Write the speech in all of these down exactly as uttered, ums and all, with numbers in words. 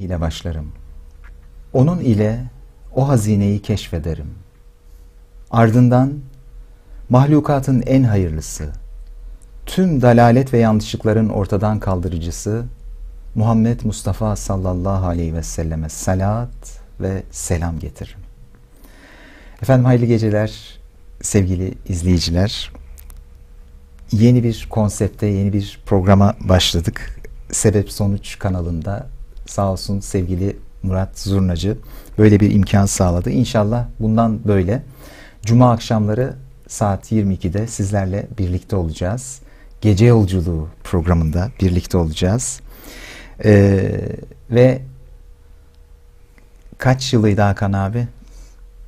ile başlarım. Onun ile o hazineyi keşfederim. Ardından mahlukatın en hayırlısı, tüm dalalet ve yanlışlıkların ortadan kaldırıcısı Muhammed Mustafa sallallahu aleyhi ve selleme salat ve selam getiririm. Efendim hayırlı geceler sevgili izleyiciler. Yeni bir konsepte, yeni bir programa başladık. Sebep Sonuç kanalında sağ olsun sevgili Murat Zurnacı böyle bir imkan sağladı. İnşallah bundan böyle cuma akşamları saat yirmi ikide sizlerle birlikte olacağız. Gece Yolculuğu programında birlikte olacağız. Ee, ve kaç yılıydı Hakan abi?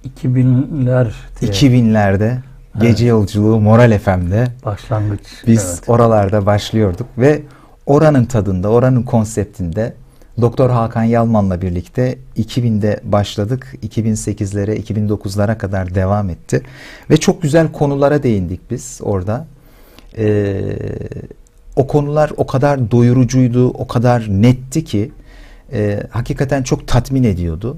iki binler. iki binlerde evet. Gece Yolculuğu Moral Efendi'de başlangıç. Biz evet. oralarda başlıyorduk ve oranın tadında, oranın konseptinde Doktor Hakan Yalman'la birlikte iki binde başladık. iki bin sekizlere, iki bin dokuzlara kadar devam etti. Ve çok güzel konulara değindik biz orada. Ee, o konular o kadar doyurucuydu, o kadar netti ki e, hakikaten çok tatmin ediyordu.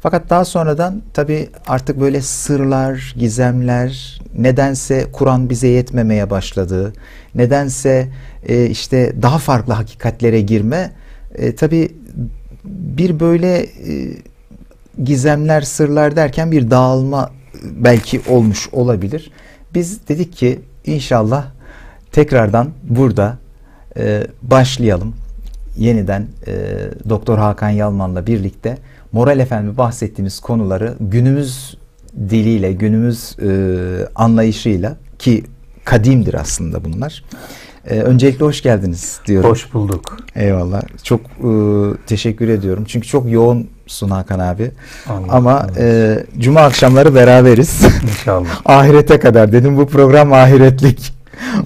Fakat daha sonradan tabii artık böyle sırlar, gizemler, nedense Kur'an bize yetmemeye başladı. Nedense e, işte daha farklı hakikatlere girme. E, tabii bir böyle e, gizemler, sırlar derken bir dağılma belki olmuş olabilir. Biz dedik ki inşallah tekrardan burada e, başlayalım. Yeniden e, Doktor Hakan Yalman'la birlikte Moral Efendi bahsettiğimiz konuları günümüz diliyle, günümüz e, anlayışıyla ki kadimdir aslında bunlar. Ee, öncelikle hoş geldiniz diyorum. Hoş bulduk. Eyvallah. Çok e, teşekkür ediyorum. Çünkü çok yoğunsun Hakan abi. Allah Ama Allah. E, cuma akşamları beraberiz. İnşallah. Ahirete kadar dedim, bu program ahiretlik.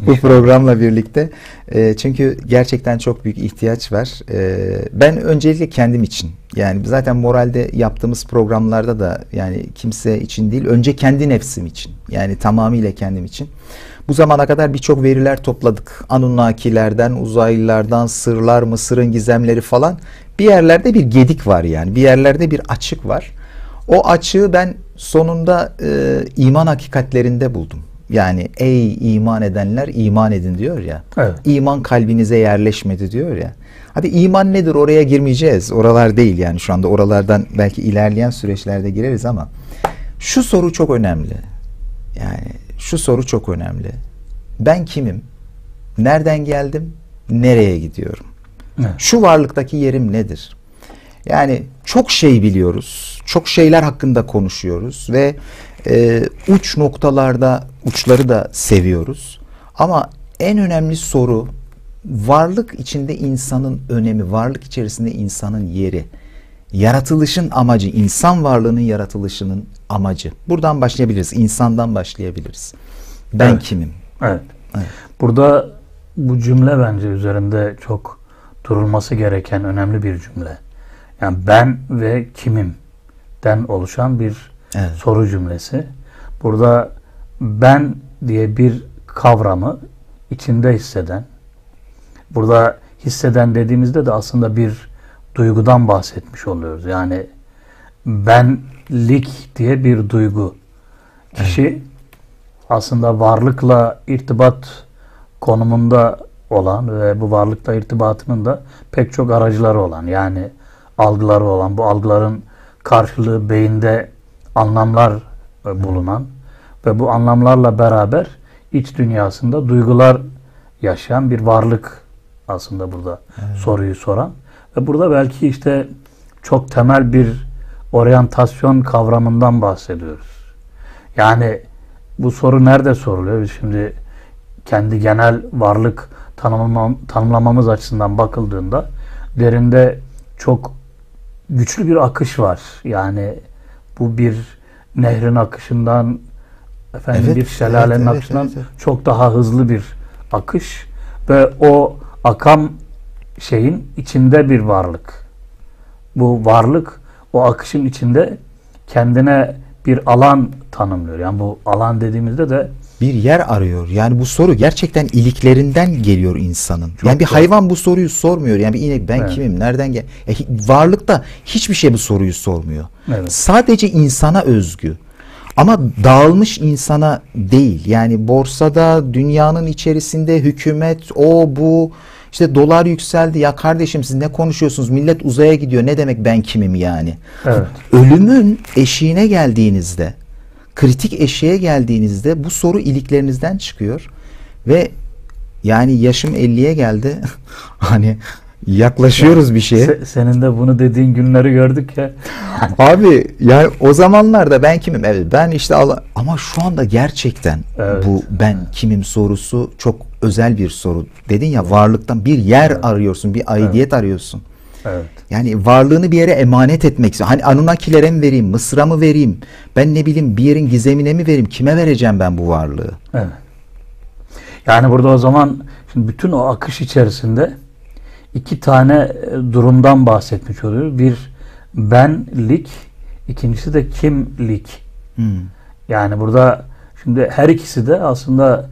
Bu programla birlikte. E, çünkü gerçekten çok büyük ihtiyaç var. E, ben öncelikle kendim için. Yani zaten moralde yaptığımız programlarda da yani kimse için değil. Önce kendi nefsim için. Yani tamamıyla kendim için. Bu zamana kadar birçok veriler topladık. Anunnakilerden, uzaylılardan, sırlar, Mısır'ın gizemleri falan. Bir yerlerde bir gedik var yani. Bir yerlerde bir açık var. O açığı ben sonunda e, iman hakikatlerinde buldum. Yani ey iman edenler iman edin diyor ya. Evet. İman kalbinize yerleşmedi diyor ya. Hadi iman nedir oraya girmeyeceğiz. Oralar değil yani şu anda. Oralardan belki ilerleyen süreçlerde gireriz ama şu soru çok önemli. Yani şu soru çok önemli. Ben kimim? Nereden geldim? Nereye gidiyorum? Evet. Şu varlıktaki yerim nedir? Yani çok şey biliyoruz. Çok şeyler hakkında konuşuyoruz ve e, uç noktalarda uçları da seviyoruz. Ama en önemli soru varlık içinde insanın önemi, varlık içerisinde insanın yeri. Yaratılışın amacı, insan varlığının yaratılışının amacı. Buradan başlayabiliriz, insandan başlayabiliriz. Ben evet. kimim? Evet. evet. Burada bu cümle bence üzerinde çok durulması gereken önemli bir cümle. Yani ben ve kimimden oluşan bir evet. soru cümlesi. Burada ben diye bir kavramı içinde hisseden, burada hisseden dediğimizde de aslında bir duygudan bahsetmiş oluyoruz. Yani benlik diye bir duygu. Kişi evet. aslında varlıkla irtibat konumunda olan ve bu varlıkla irtibatının da pek çok aracıları olan yani algıları olan, bu algıların karşılığı beyinde anlamlar bulunan evet. ve bu anlamlarla beraber iç dünyasında duygular yaşayan bir varlık aslında burada evet. soruyu soran. Burada belki işte çok temel bir oryantasyon kavramından bahsediyoruz. Yani bu soru nerede soruluyor? Biz şimdi kendi genel varlık tanımlam- tanımlamamız açısından bakıldığında derinde çok güçlü bir akış var. Yani bu bir nehrin akışından efendim evet, bir şelalenin evet, akışından evet, evet. çok daha hızlı bir akış ve o akan şeyin içinde bir varlık. Bu varlık o akışın içinde kendine bir alan tanımlıyor. Yani bu alan dediğimizde de bir yer arıyor. Yani bu soru gerçekten iliklerinden geliyor insanın. Çok yani bir doğru. Hayvan bu soruyu sormuyor. Yani bir inek ben evet. kimim? Nereden gel? E, varlıkta hiçbir şey bu soruyu sormuyor. Evet. Sadece insana özgü. Ama dağılmış insana değil. Yani borsada, dünyanın içerisinde hükümet, o bu, işte dolar yükseldi. Ya kardeşim siz ne konuşuyorsunuz? Millet uzaya gidiyor. Ne demek ben kimim yani? Evet. Ölümün eşiğine geldiğinizde, kritik eşiğe geldiğinizde bu soru iliklerinizden çıkıyor ve yani yaşım elliye geldi. Hani yaklaşıyoruz yani, bir şeye. Se, senin de bunu dediğin günleri gördük ya. Abi yani o zamanlarda ben kimim? Evet ben işte Allah, ama şu anda gerçekten evet. bu ben kimim sorusu çok özel bir soru. Dedin ya varlıktan bir yer evet. arıyorsun, bir aidiyet evet. arıyorsun. Evet. Yani varlığını bir yere emanet etmek istiyor. Hani Anunnakilere mi vereyim, Mısır'a mı vereyim, ben ne bileyim bir yerin gizemine mi vereyim, kime vereceğim ben bu varlığı? Evet. Yani burada o zaman şimdi bütün o akış içerisinde iki tane durumdan bahsetmiş oluyoruz. Bir benlik, ikincisi de kimlik. Hmm. Yani burada şimdi her ikisi de aslında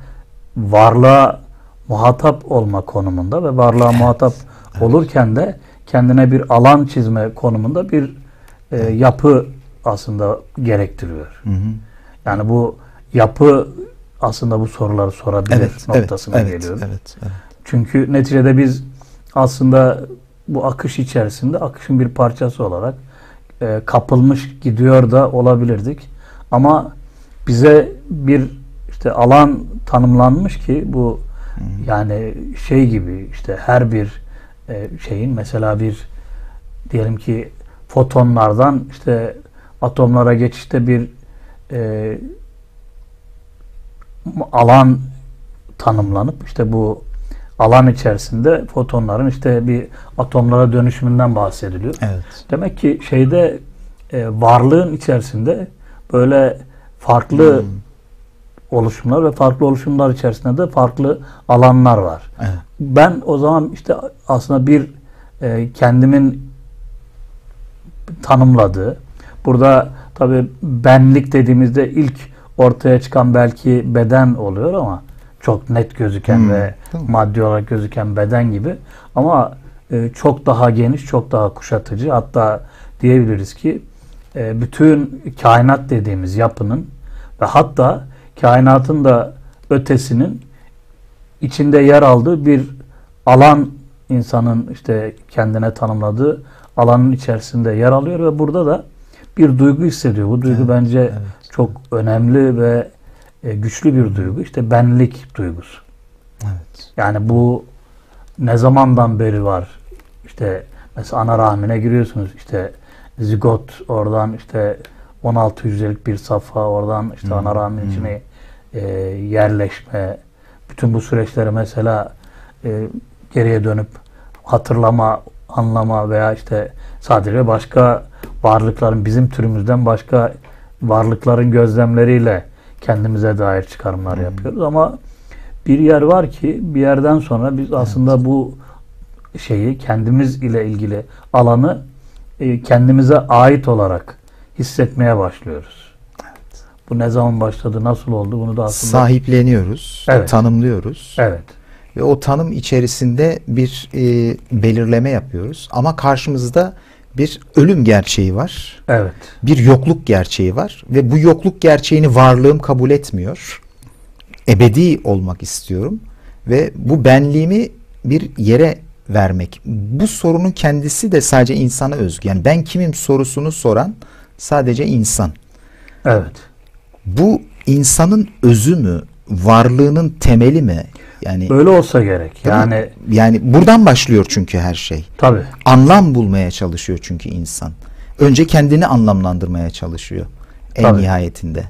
varlığa muhatap olma konumunda ve varlığa evet. muhatap evet. olurken de kendine bir alan çizme konumunda bir e, yapı aslında gerektiriyor. Hı hı. Yani bu yapı aslında bu soruları sorabilir evet, noktasına evet, geliyor. Evet, evet, evet. Çünkü neticede biz aslında bu akış içerisinde akışın bir parçası olarak e, kapılmış gidiyor da olabilirdik. Ama bize bir işte alan tanımlanmış ki bu hı hı. yani şey gibi işte her bir şeyin mesela bir diyelim ki fotonlardan işte atomlara geçişte bir e, alan tanımlanıp işte bu alan içerisinde fotonların işte bir atomlara dönüşümünden bahsediliyor. Evet. Demek ki şeyde e, varlığın içerisinde böyle farklı hmm. oluşumlar ve farklı oluşumlar içerisinde de farklı alanlar var. Evet. Ben o zaman işte aslında bir e, kendimin tanımladığı, burada tabii benlik dediğimizde ilk ortaya çıkan belki beden oluyor ama çok net gözüken hmm. ve tamam. maddi olarak gözüken beden gibi ama e, çok daha geniş, çok daha kuşatıcı, hatta diyebiliriz ki e, bütün kainat dediğimiz yapının ve hatta kainatın da ötesinin içinde yer aldığı bir alan insanın işte kendine tanımladığı alanın içerisinde yer alıyor ve burada da bir duygu hissediyor. Bu duygu evet, bence evet. çok önemli ve güçlü bir duygu. İşte benlik duygusu. Evet. Yani bu ne zamandan beri var? İşte mesela ana rahmine giriyorsunuz. İşte zigot oradan işte on altı hücrelik bir safha oradan işte hmm. ana rahmin içine hmm. e, yerleşme. Bütün bu süreçleri mesela e, geriye dönüp hatırlama, anlama veya işte sadece başka varlıkların, bizim türümüzden başka varlıkların gözlemleriyle kendimize dair çıkarımlar hmm. yapıyoruz. Ama bir yer var ki bir yerden sonra biz aslında evet. bu şeyi, kendimiz ile ilgili alanı e, kendimize ait olarak hissetmeye başlıyoruz. Bu ne zaman başladı, nasıl oldu bunu da aslında... Sahipleniyoruz, evet. tanımlıyoruz. Evet. Ve o tanım içerisinde bir e, belirleme yapıyoruz. Ama karşımızda bir ölüm gerçeği var. Evet. Bir yokluk gerçeği var. Ve bu yokluk gerçeğini varlığım kabul etmiyor. Ebedi olmak istiyorum. Ve bu benliğimi bir yere vermek. Bu sorunun kendisi de sadece insana özgü. Yani ben kimim sorusunu soran sadece insan. Evet. Bu insanın özü mü, varlığının temeli mi? Yani böyle olsa gerek. Yani yani buradan başlıyor çünkü her şey. Tabii. Anlam bulmaya çalışıyor çünkü insan. Önce kendini anlamlandırmaya çalışıyor en tabii. nihayetinde.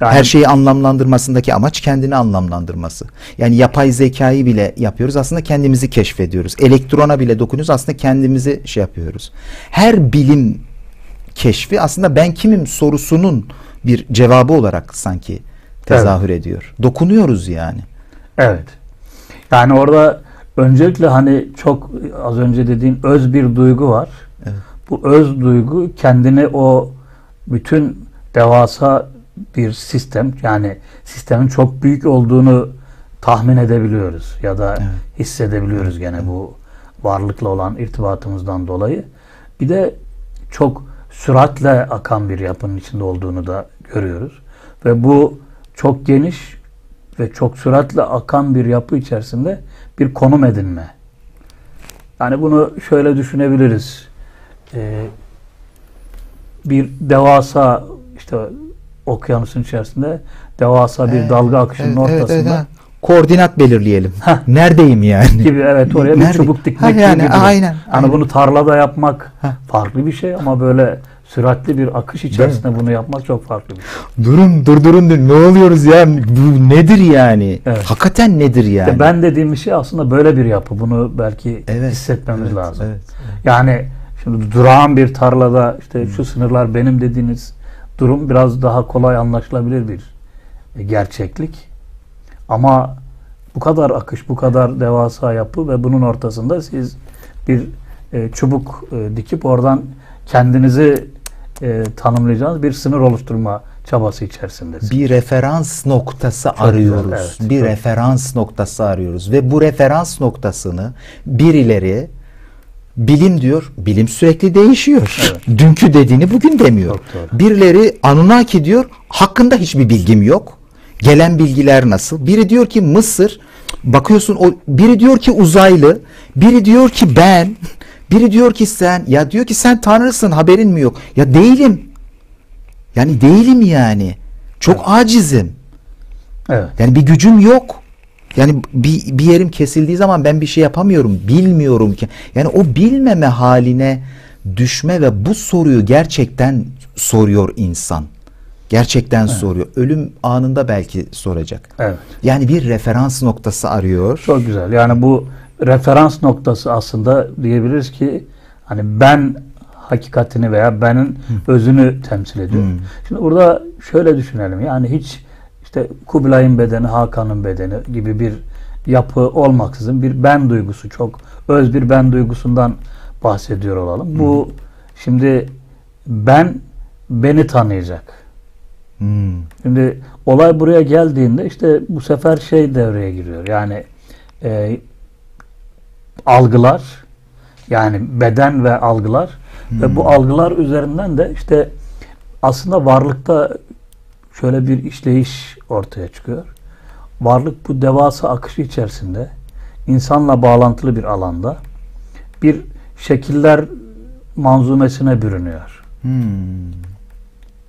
Yani, her şeyi anlamlandırmasındaki amaç kendini anlamlandırması. Yani yapay zekayı bile yapıyoruz. Aslında kendimizi keşfediyoruz. Elektrona bile dokunuyoruz. Aslında kendimizi şey yapıyoruz. Her bilim keşfi aslında ben kimim sorusunun bir cevabı olarak sanki tezahür evet. ediyor. Dokunuyoruz yani. Evet. Yani orada öncelikle hani çok az önce dediğin öz bir duygu var. Evet. Bu öz duygu kendini o bütün devasa bir sistem, yani sistemin çok büyük olduğunu tahmin edebiliyoruz ya da evet. hissedebiliyoruz gene evet. bu varlıkla olan irtibatımızdan dolayı. Bir de çok süratle akan bir yapının içinde olduğunu da görüyoruz. Ve bu çok geniş ve çok süratle akan bir yapı içerisinde bir konum edinme. Yani bunu şöyle düşünebiliriz. Ee, bir devasa, işte okyanusun içerisinde devasa bir ee, dalga akışının evet, ortasında evet, evet. koordinat belirleyelim. Heh. Neredeyim yani? Gibi evet, oraya Nerede? bir çubuk dikmek yani, gibi. Aynen. Hani bunu tarlada yapmak Heh. farklı bir şey ama böyle süratli bir akış içerisinde bunu yapmak çok farklı bir şey. Durun, durdurun, durun. Ne oluyoruz ya? Bu nedir yani? Evet. Hakikaten nedir yani? İşte ben dediğim şey aslında böyle bir yapı. Bunu belki evet, hissetmemiz evet, lazım. Evet, evet. Yani şimdi durağan bir tarlada işte hmm. şu sınırlar benim dediğiniz durum biraz daha kolay anlaşılabilir bir gerçeklik. Ama bu kadar akış, bu kadar devasa yapı ve bunun ortasında siz bir e, çubuk e, dikip oradan kendinizi e, tanımlayacağınız bir sınır oluşturma çabası içerisindesiniz. Bir referans noktası çok arıyoruz. Güzel, evet. Bir çok referans güzel. noktası arıyoruz. Ve bu referans noktasını birileri bilim diyor. Bilim sürekli değişiyor. Evet. Dünkü dediğini bugün demiyor. Birileri Anunnaki diyor. Hakkında hiçbir bilgim yok. Gelen bilgiler nasıl? Biri diyor ki Mısır, bakıyorsun o, biri diyor ki uzaylı, biri diyor ki ben, biri diyor ki sen, ya diyor ki sen tanrısın, haberin mi yok? Ya değilim. Yani değilim yani. Çok evet. acizim. Evet. Yani bir gücüm yok. Yani bir, bir yerim kesildiği zaman ben bir şey yapamıyorum, bilmiyorum ki. Yani o bilmeme haline düşme ve bu soruyu gerçekten soruyor insan. Gerçekten evet. soruyor. Ölüm anında belki soracak. Evet. Yani bir referans noktası arıyor. Çok güzel. Yani bu referans noktası aslında diyebiliriz ki hani ben hakikatini veya benin Hı. özünü temsil ediyor. Hı. Şimdi burada şöyle düşünelim. Yani hiç işte Kubilay'ın bedeni, Hakan'ın bedeni gibi bir yapı olmaksızın bir ben duygusu, çok öz bir ben duygusundan bahsediyor olalım. Hı. Bu şimdi ben beni tanıyacak. Hmm. Şimdi olay buraya geldiğinde işte bu sefer şey devreye giriyor. Yani e, algılar, yani beden ve algılar hmm. ve bu algılar üzerinden de işte aslında varlıkta şöyle bir işleyiş ortaya çıkıyor. Varlık bu devasa akışı içerisinde insanla bağlantılı bir alanda bir şekiller manzumesine bürünüyor. Hmm.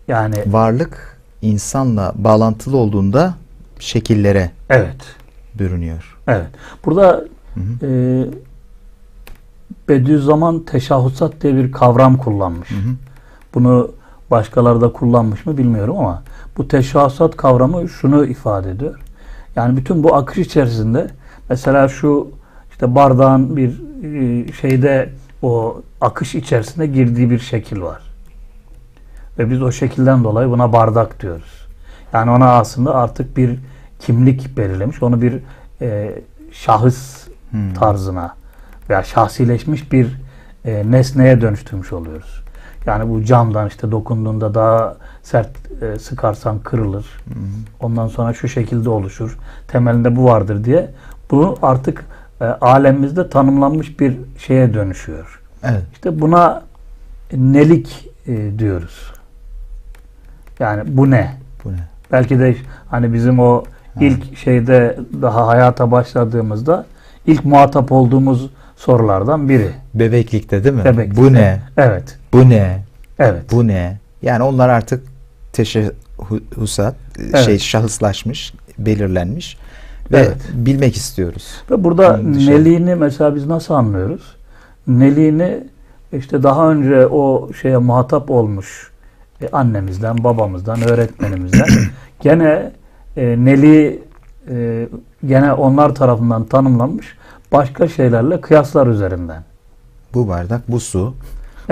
Yani varlık insanla bağlantılı olduğunda şekillere evet. bürünüyor. Evet. Burada hı hı. E, Bediüzzaman teşahhusat diye bir kavram kullanmış. Hı hı. Bunu başkaları da kullanmış mı bilmiyorum ama bu teşahhusat kavramı şunu ifade ediyor. Yani bütün bu akış içerisinde mesela şu işte bardağın bir şeyde o akış içerisinde girdiği bir şekil var. Ve biz o şekilden dolayı buna bardak diyoruz. Yani ona aslında artık bir kimlik belirlemiş. Onu bir e, şahıs hmm. tarzına veya şahsileşmiş bir e, nesneye dönüştürmüş oluyoruz. Yani bu camdan işte dokunduğunda daha sert e, sıkarsan kırılır. Hmm. Ondan sonra şu şekilde oluşur. Temelinde bu vardır diye. Bu artık e, alemimizde tanımlanmış bir şeye dönüşüyor. Evet. İşte buna nelik e, diyoruz. Yani bu ne? bu ne? Belki de hani bizim o ilk ha. şeyde daha hayata başladığımızda ilk muhatap olduğumuz sorulardan biri. Bebeklikte değil mi? Bebeklikte. Bu ne? Evet. Bu ne? Evet. Bu ne? Yani onlar artık teşahhusat, evet. şey şahıslaşmış, belirlenmiş ve evet. bilmek istiyoruz. Ve burada neliğini mesela biz nasıl anlıyoruz? Neliğini işte daha önce o şeye muhatap olmuş E, annemizden, babamızdan, öğretmenimizden gene e, neli e, gene onlar tarafından tanımlanmış başka şeylerle kıyaslar üzerinden. Bu bardak, bu su,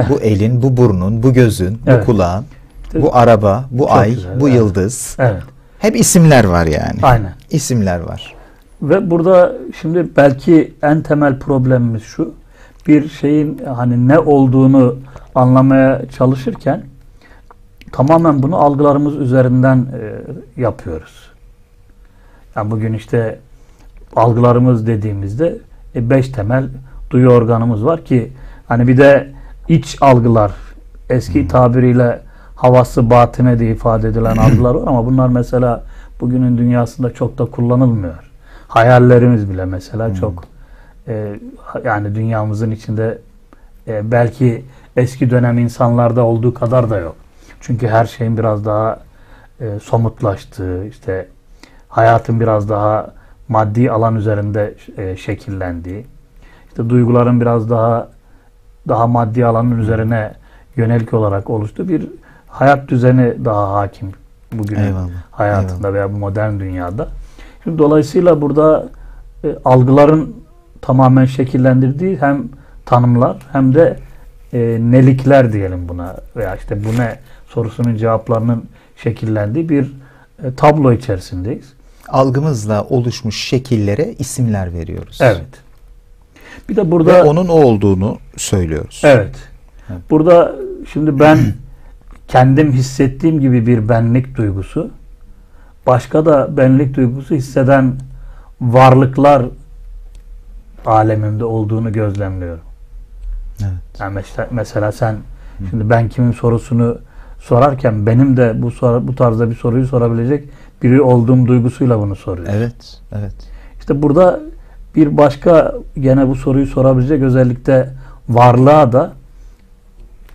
bu elin, bu burnun, bu gözün, evet. bu kulağın, işte, bu araba, bu ay, güzel, bu evet. yıldız. Evet. Hep isimler var yani. Aynen. İsimler var. Ve burada şimdi belki en temel problemimiz şu. Bir şeyin hani ne olduğunu anlamaya çalışırken tamamen bunu algılarımız üzerinden e, yapıyoruz. Yani bugün işte algılarımız dediğimizde e, beş temel duyu organımız var ki hani bir de iç algılar, eski hmm. tabiriyle havası batine diye ifade edilen algılar var ama bunlar mesela bugünün dünyasında çok da kullanılmıyor. Hayallerimiz bile mesela hmm. çok e, yani dünyamızın içinde e, belki eski dönem insanlarda olduğu kadar da yok. Çünkü her şeyin biraz daha e, somutlaştığı, işte hayatın biraz daha maddi alan üzerinde e, şekillendiği, işte duyguların biraz daha daha maddi alanın üzerine yönelik olarak oluştu. Bir hayat düzeni daha hakim bugünün eyvallah, hayatında eyvallah. veya bu modern dünyada. Şimdi dolayısıyla burada e, algıların tamamen şekillendirdiği hem tanımlar hem de e, nelikler diyelim buna veya işte bu ne sorusunun cevaplarının şekillendiği bir e, tablo içerisindeyiz. Algımızla oluşmuş şekillere isimler veriyoruz. Evet. Bir de burada ve onun o olduğunu söylüyoruz. Evet. evet. Burada şimdi ben kendim hissettiğim gibi bir benlik duygusu, başka da benlik duygusu hisseden varlıklar alemimde olduğunu gözlemliyorum. Evet. Yani mesela, mesela sen şimdi ben kimin sorusunu sorarken benim de bu soru, bu tarzda bir soruyu sorabilecek biri olduğum duygusuyla bunu soruyorsun. Evet, evet. İşte burada bir başka gene bu soruyu sorabilecek özellikle varlığa da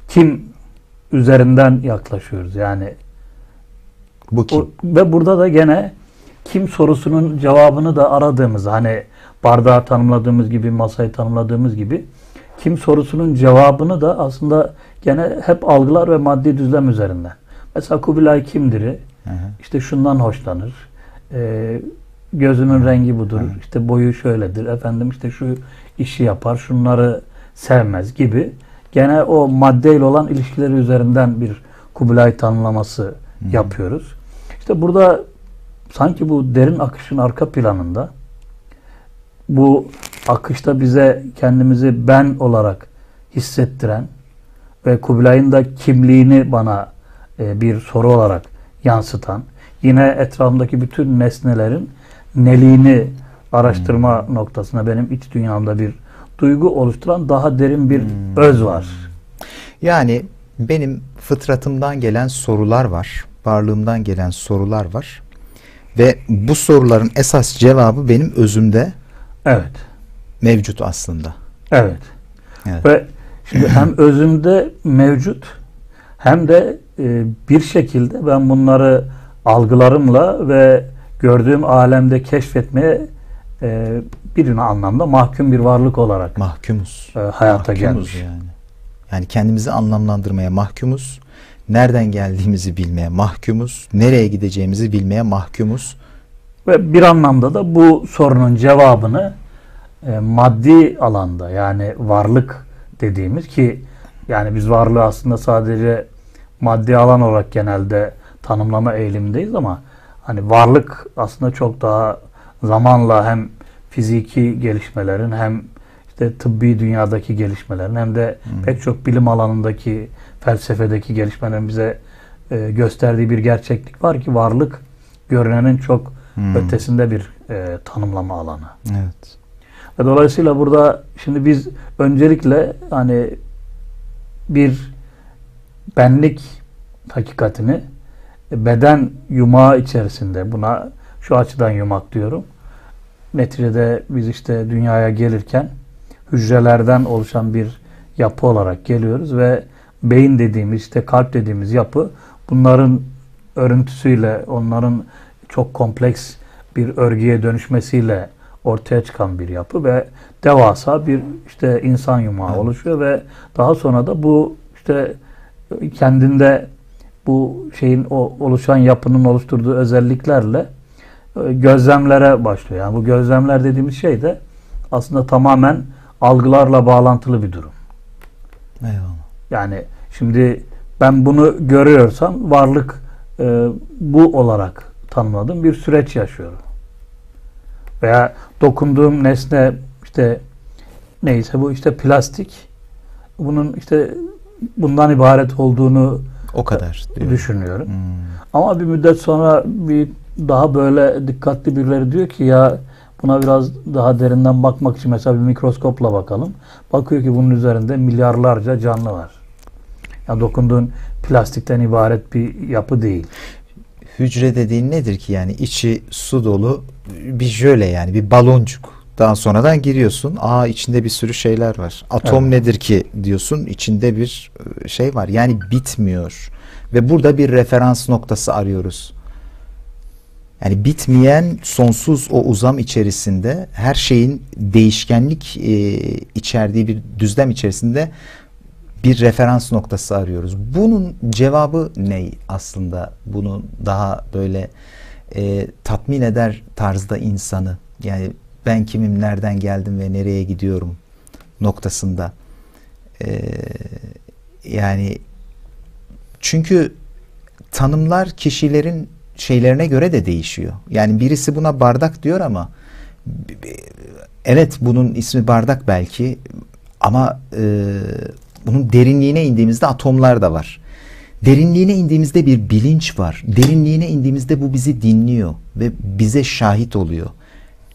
kim üzerinden yaklaşıyoruz yani. Bu kim? O, ve burada da gene kim sorusunun cevabını da aradığımız, hani bardağı tanımladığımız gibi, masayı tanımladığımız gibi kim sorusunun cevabını da aslında gene hep algılar ve maddi düzlem üzerinden. Mesela Kubilay kimdir? İşte şundan hoşlanır. E, gözünün rengi budur. Hı. İşte boyu şöyledir. Efendim işte şu işi yapar. Şunları sevmez gibi. Gene o maddeyle olan ilişkileri üzerinden bir Kubilay tanımlaması Hı. yapıyoruz. İşte burada sanki bu derin akışın arka planında bu akışta bize kendimizi ben olarak hissettiren ve Kubilay'ın da kimliğini bana e, bir soru olarak yansıtan, yine etrafımdaki bütün nesnelerin neliğini araştırma hmm. noktasına benim iç dünyamda bir duygu oluşturan daha derin bir hmm. öz var. Yani benim fıtratımdan gelen sorular var, varlığımdan gelen sorular var ve bu soruların esas cevabı benim özümde evet. mevcut aslında. Evet. evet. Ve şimdi hem özümde mevcut hem de e, bir şekilde ben bunları algılarımla ve gördüğüm alemde keşfetmeye e, bir anlamda mahkum bir varlık olarak mahkumuz. E, hayata mahkumuz gelmiş. Yani. yani kendimizi anlamlandırmaya mahkumuz. Nereden geldiğimizi bilmeye mahkumuz. Nereye gideceğimizi bilmeye mahkumuz. Ve bir anlamda da bu sorunun cevabını e, maddi alanda yani varlık dediğimiz ki yani biz varlığı aslında sadece maddi alan olarak genelde tanımlama eğilimindeyiz ama hani varlık aslında çok daha zamanla hem fiziki gelişmelerin hem işte tıbbi dünyadaki gelişmelerin hem de hmm. pek çok bilim alanındaki felsefedeki gelişmelerin bize e, gösterdiği bir gerçeklik var ki varlık görünenin çok hmm. ötesinde bir e, tanımlama alanı. Evet. Ve dolayısıyla burada şimdi biz öncelikle hani bir benlik hakikatini beden yumağı içerisinde buna şu açıdan yumak diyorum. Neticede biz işte dünyaya gelirken hücrelerden oluşan bir yapı olarak geliyoruz ve beyin dediğimiz işte kalp dediğimiz yapı bunların örüntüsüyle onların çok kompleks bir örgüye dönüşmesiyle ortaya çıkan bir yapı ve devasa bir işte insan yumağı evet. oluşuyor ve daha sonra da bu işte kendinde bu şeyin o oluşan yapının oluşturduğu özelliklerle gözlemlere başlıyor. Yani bu gözlemler dediğimiz şey de aslında tamamen algılarla bağlantılı bir durum. Eyvallah. Yani şimdi ben bunu görüyorsam varlık e, bu olarak tanımladığım bir süreç yaşıyorum. Veya dokunduğum nesne işte neyse bu işte plastik bunun işte bundan ibaret olduğunu O kadar diyor. Düşünüyorum. Hmm. Ama bir müddet sonra bir daha böyle dikkatli birileri diyor ki ya buna biraz daha derinden bakmak için mesela bir mikroskopla bakalım. Bakıyor ki bunun üzerinde milyarlarca canlı var. Yani dokunduğun plastikten ibaret bir yapı değil. Hücre dediğin nedir ki yani içi su dolu bir jöle yani bir baloncuk. Daha sonradan giriyorsun. Aa içinde bir sürü şeyler var. Atom evet. nedir ki diyorsun. İçinde bir şey var. Yani bitmiyor. Ve burada bir referans noktası arıyoruz. Yani bitmeyen sonsuz o uzam içerisinde her şeyin değişkenlik e, içerdiği bir düzlem içerisinde bir referans noktası arıyoruz. Bunun cevabı ne aslında? Bunu daha böyle e, tatmin eder tarzda insanı. Yani ben kimim, nereden geldim ve nereye gidiyorum noktasında. Ee, yani çünkü tanımlar kişilerin şeylerine göre de değişiyor. Yani birisi buna bardak diyor ama evet bunun ismi bardak belki ama e, bunun derinliğine indiğimizde atomlar da var. Derinliğine indiğimizde bir bilinç var. Derinliğine indiğimizde bu bizi dinliyor ve bize şahit oluyor.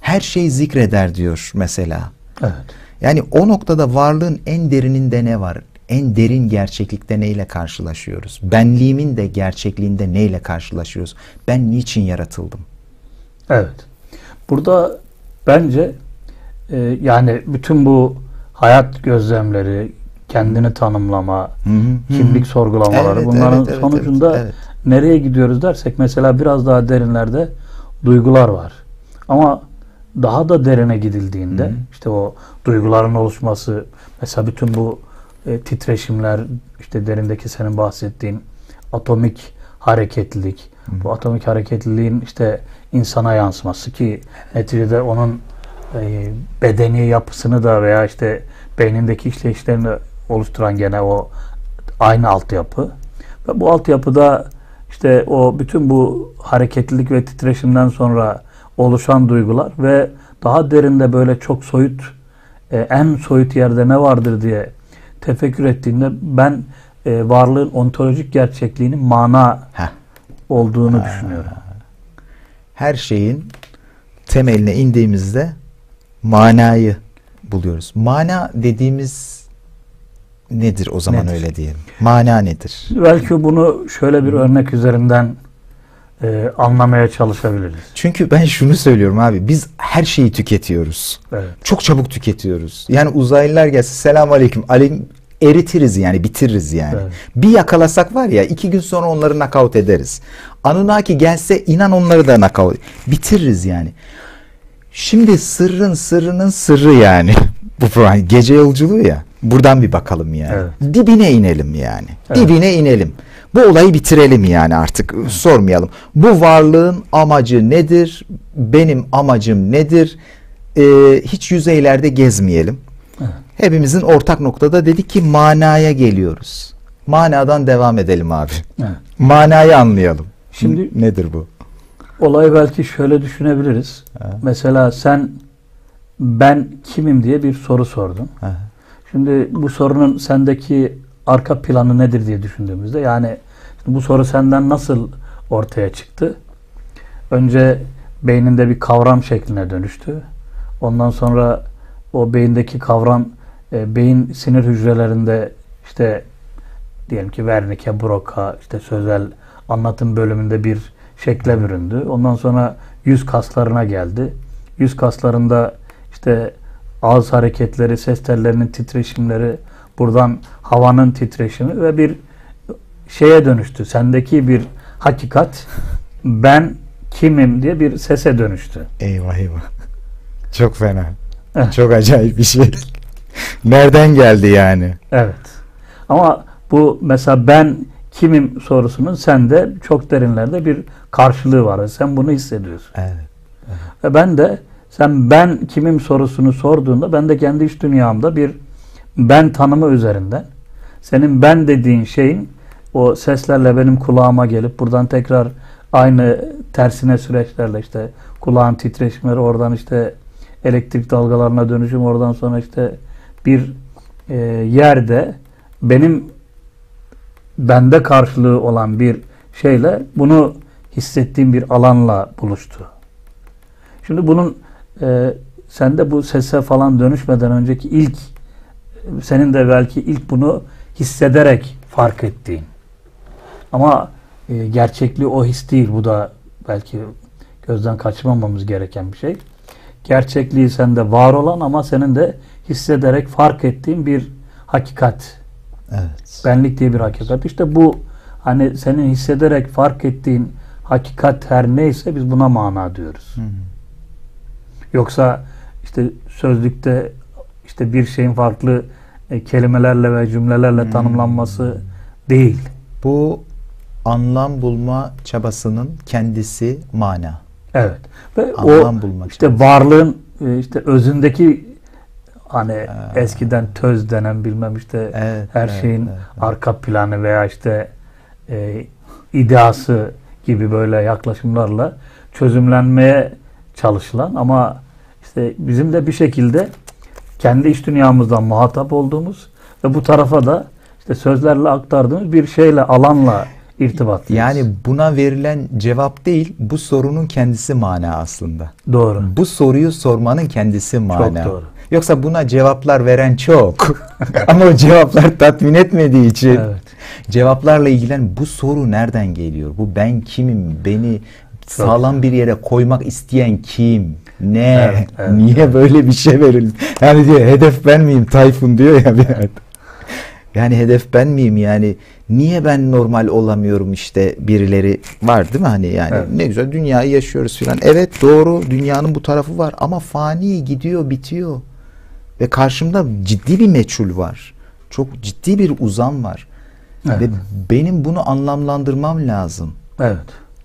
Her şey zikreder diyor mesela. Evet. Yani o noktada varlığın en derininde ne var? En derin gerçeklikte neyle karşılaşıyoruz? Benliğimin de gerçekliğinde neyle karşılaşıyoruz? Ben niçin yaratıldım? Evet. Burada bence e, yani bütün bu hayat gözlemleri, kendini tanımlama, hı hı, kimlik hı. sorgulamaları evet, bunların evet, sonucunda evet, evet. nereye gidiyoruz dersek mesela biraz daha derinlerde duygular var. Ama daha da derine gidildiğinde Hı-hı. işte o duyguların oluşması mesela bütün bu e, titreşimler işte derindeki senin bahsettiğin atomik hareketlilik Hı-hı. bu atomik hareketliliğin işte insana yansıması ki neticede onun e, bedeni yapısını da veya işte beynindeki işleyişlerini oluşturan gene o aynı altyapı ve bu altyapıda işte o bütün bu hareketlilik ve titreşimden sonra oluşan duygular ve daha derinde böyle çok soyut, en soyut yerde ne vardır diye tefekkür ettiğimde ben varlığın ontolojik gerçekliğinin mana Heh. olduğunu Aa. düşünüyorum. Her şeyin temeline indiğimizde manayı buluyoruz. Mana dediğimiz nedir o zaman nedir? Öyle diyelim. Mana nedir? Belki bunu şöyle bir örnek üzerinden Ee, anlamaya çalışabiliriz. Çünkü ben şunu söylüyorum abi, biz her şeyi tüketiyoruz. Evet. Çok çabuk tüketiyoruz. Yani uzaylılar gelse selamun aleyküm, aleyküm eritiriz yani bitiririz yani. Evet. Bir yakalasak var ya iki gün sonra onları nakavt ederiz. Anunnaki gelse inan onları da nakavt bitiririz yani. Şimdi sırrın sırrının sırrı yani. Bu gece yolculuğu ya. Buradan bir bakalım yani. Evet. Dibine inelim yani. Evet. Dibine inelim. Bu olayı bitirelim yani artık sormayalım. Bu varlığın amacı nedir? Benim amacım nedir? Ee, hiç yüzeylerde gezmeyelim. Evet. Hepimizin ortak noktada dedik ki manaya geliyoruz. Manadan devam edelim abi. Evet. Manayı anlayalım. Şimdi nedir bu? Olayı belki şöyle düşünebiliriz. Ha. Mesela sen ben kimim diye bir soru sordun. Ha. Şimdi bu sorunun sendeki arka planı nedir diye düşündüğümüzde yani bu soru senden nasıl ortaya çıktı? Önce beyninde bir kavram şekline dönüştü. Ondan sonra o beyindeki kavram e, beyin sinir hücrelerinde işte diyelim ki Wernicke, Broca işte sözel anlatım bölümünde bir şekle büründü. Ondan sonra yüz kaslarına geldi. Yüz kaslarında işte ağız hareketleri, ses tellerinin titreşimleri, buradan havanın titreşimi ve bir şeye dönüştü. Sendeki bir hakikat ben kimim diye bir sese dönüştü. Eyvah eyvah. Çok fena. Evet. Çok acayip bir şey. Nereden geldi yani? Evet. Ama bu mesela ben kimim sorusunun sende çok derinlerde bir karşılığı var. Sen bunu hissediyorsun. Evet. Evet. Ve ben de sen ben kimim sorusunu sorduğunda ben de kendi iç dünyamda bir ben tanımı üzerinden senin ben dediğin şeyin o seslerle benim kulağıma gelip buradan tekrar aynı tersine süreçlerle işte kulağın titreşimleri oradan işte elektrik dalgalarına dönüşüm oradan sonra işte bir e, yerde benim bende karşılığı olan bir şeyle bunu hissettiğim bir alanla buluştu. Şimdi bunun e, sende bu sese falan dönüşmeden önceki ilk, senin de belki ilk bunu hissederek fark ettiğin. Ama e, gerçekliği o his değil. Bu da belki gözden kaçırmamamız gereken bir şey. Gerçekliği sende var olan ama senin de hissederek fark ettiğin bir hakikat. Evet. Benlik diye bir hakikat. İşte bu hani senin hissederek fark ettiğin hakikat her neyse biz buna mana diyoruz. Hı hı. Yoksa işte sözlükte işte bir şeyin farklı e, kelimelerle ve cümlelerle hı hı. tanımlanması değil. Bu anlam bulma çabasının kendisi mana. Evet. Ve anlam bulmak işte çabası. Varlığın e, işte özündeki hani ee, eskiden töz denen bilmem işte evet, her evet, şeyin evet, evet. arka planı veya işte e, ideası gibi böyle yaklaşımlarla çözümlenmeye çalışılan ama işte bizim de bir şekilde kendi iç dünyamızdan muhatap olduğumuz ve bu tarafa da işte sözlerle aktardığımız bir şeyle, alanla irtibatlıyız. Yani buna verilen cevap değil, bu sorunun kendisi mana aslında. Doğru. Bu soruyu sormanın kendisi mana. Çok doğru. Yoksa buna cevaplar veren çok. Ama o cevaplar tatmin etmediği için evet. cevaplarla ilgilen bu soru nereden geliyor? Bu ben kimim? Beni sağlam bir yere koymak isteyen kim? Ne? Evet, evet. Niye böyle bir şey verildi? Yani diyor hedef ben miyim? Tayfun diyor ya. Evet. Yani hedef ben miyim? Yani niye ben normal olamıyorum işte birileri var değil mi? Hani yani evet. ne güzel dünyayı yaşıyoruz filan. Evet doğru, dünyanın bu tarafı var ama fani gidiyor bitiyor. Ve karşımda ciddi bir meçhul var. Çok ciddi bir uzam var. Evet. Ve benim bunu anlamlandırmam lazım. Evet.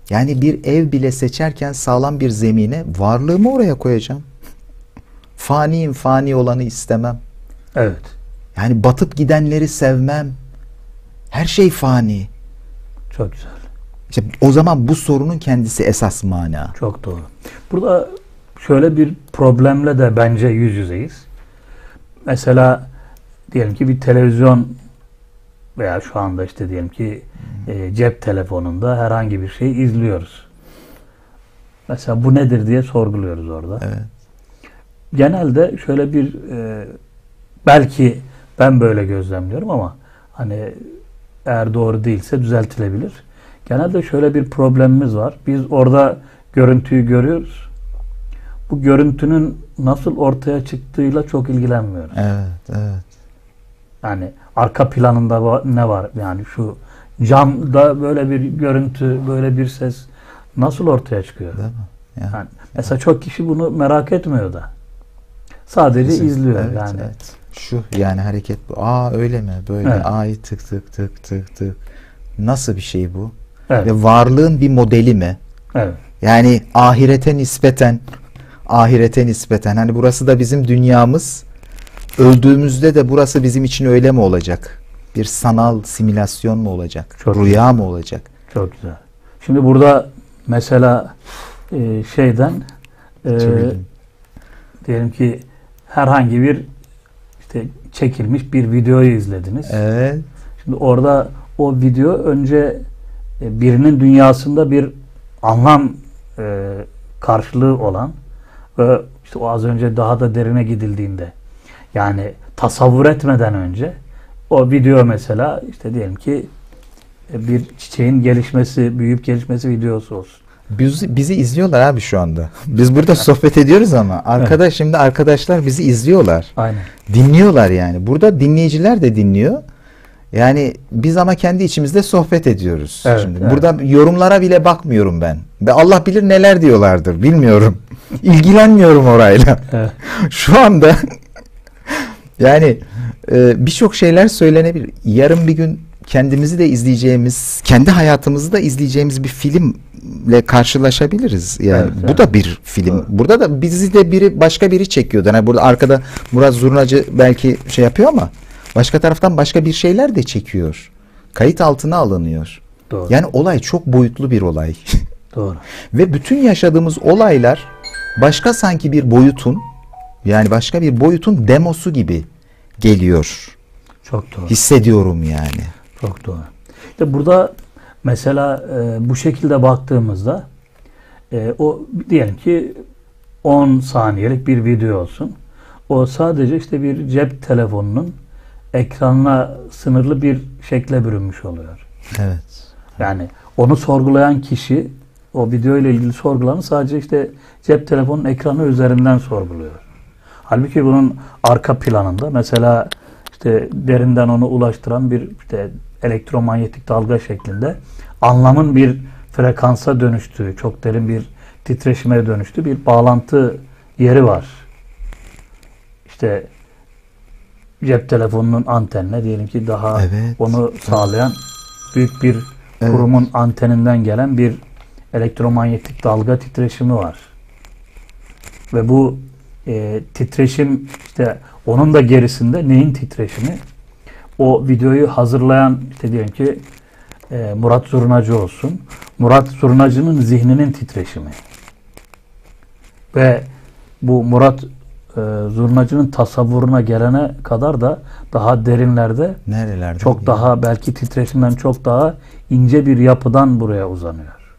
Yani bir ev bile seçerken sağlam bir zemine varlığımı oraya koyacağım. Faniyim, fani olanı istemem. Evet. Yani batıp gidenleri sevmem. Her şey fani. Çok güzel. İşte o zaman bu sorunun kendisi esas mana. Çok doğru. Burada şöyle bir problemle de bence yüz yüzeyiz. Mesela diyelim ki bir televizyon veya şu anda işte diyelim ki e, cep telefonunda herhangi bir şeyi izliyoruz. Mesela bu nedir diye sorguluyoruz orada. Evet. Genelde şöyle bir e, belki ben böyle gözlemliyorum ama hani eğer doğru değilse düzeltilebilir. Genelde şöyle bir problemimiz var. Biz orada görüntüyü görüyoruz. Bu görüntünün nasıl ortaya çıktığıyla çok ilgilenmiyoruz. Evet, evet. Yani arka planında ne var? Yani şu camda böyle bir görüntü, böyle bir ses nasıl ortaya çıkıyor? Değil mi? Yani, yani mesela yani. Çok kişi bunu merak etmiyor da. Sadece Kesin. izliyor evet, yani. Evet. Şu yani hareket bu. Aa öyle mi? Böyle evet. ay tık tık tık tık tık. Nasıl bir şey bu? Evet. Ve varlığın bir modeli mi? Evet. Yani ahirete nispeten ahirete nispeten. Hani burası da bizim dünyamız. Öldüğümüzde de burası bizim için öyle mi olacak? Bir sanal simülasyon mu olacak? Çok Rüya güzel. mı olacak? Çok güzel. Şimdi burada mesela e, şeyden e, diyelim ki herhangi bir işte çekilmiş bir videoyu izlediniz. Evet. Şimdi orada o video önce birinin dünyasında bir anlam e, karşılığı olan ve işte o az önce daha da derine gidildiğinde yani tasavvur etmeden önce o video mesela işte diyelim ki bir çiçeğin gelişmesi, büyüyüp gelişmesi videosu olsun. Biz, bizi izliyorlar abi şu anda. Biz burada evet. sohbet ediyoruz ama arkadaş evet. şimdi arkadaşlar bizi izliyorlar. Aynen. Dinliyorlar yani. Burada dinleyiciler de dinliyor. Yani biz ama kendi içimizde sohbet ediyoruz. Evet, şimdi evet. burada yorumlara bile bakmıyorum ben. Ve Allah bilir neler diyorlardır. Bilmiyorum. İlgilenmiyorum orayla. Evet. Şu anda yani e, birçok şeyler söylenebilir. Yarın bir gün kendimizi de izleyeceğimiz, kendi hayatımızı da izleyeceğimiz bir filmle karşılaşabiliriz. Yani evet, bu evet. da bir film. Evet. Burada da bizi de biri başka biri çekiyor. Yani burada arkada Murat Zurnacı belki şey yapıyor ama başka taraftan başka bir şeyler de çekiyor. Kayıt altına alınıyor. Doğru. Yani olay çok boyutlu bir olay. Doğru. Ve bütün yaşadığımız olaylar başka sanki bir boyutun yani başka bir boyutun demosu gibi geliyor. Çok doğru. Hissediyorum yani. Çok doğru. İşte burada mesela e, bu şekilde baktığımızda e, o diyelim ki on saniyelik bir video olsun. O sadece işte bir cep telefonunun ekranla sınırlı bir şekle bürünmüş oluyor. Evet. Yani onu sorgulayan kişi o video ile ilgili sorgulanı sadece işte cep telefonunun ekranı üzerinden sorguluyor. Halbuki bunun arka planında mesela işte derinden onu ulaştıran bir işte elektromanyetik dalga şeklinde anlamın bir frekansa dönüştüğü, çok derin bir titreşime dönüştüğü bir bağlantı yeri var. İşte cep telefonunun antenine diyelim ki daha evet, onu sağlayan büyük bir evet, kurumun anteninden gelen bir elektromanyetik dalga titreşimi var. Ve bu e, titreşim işte onun da gerisinde neyin titreşimi? O videoyu hazırlayan işte diyelim ki e, Murat Zurnacı olsun. Murat Zurnacı'nın zihninin titreşimi. Ve bu Murat Zurnacı'nın tasavvuruna gelene kadar da daha derinlerde, nerelerde çok gibi, daha belki titreşimden çok daha ince bir yapıdan buraya uzanıyor.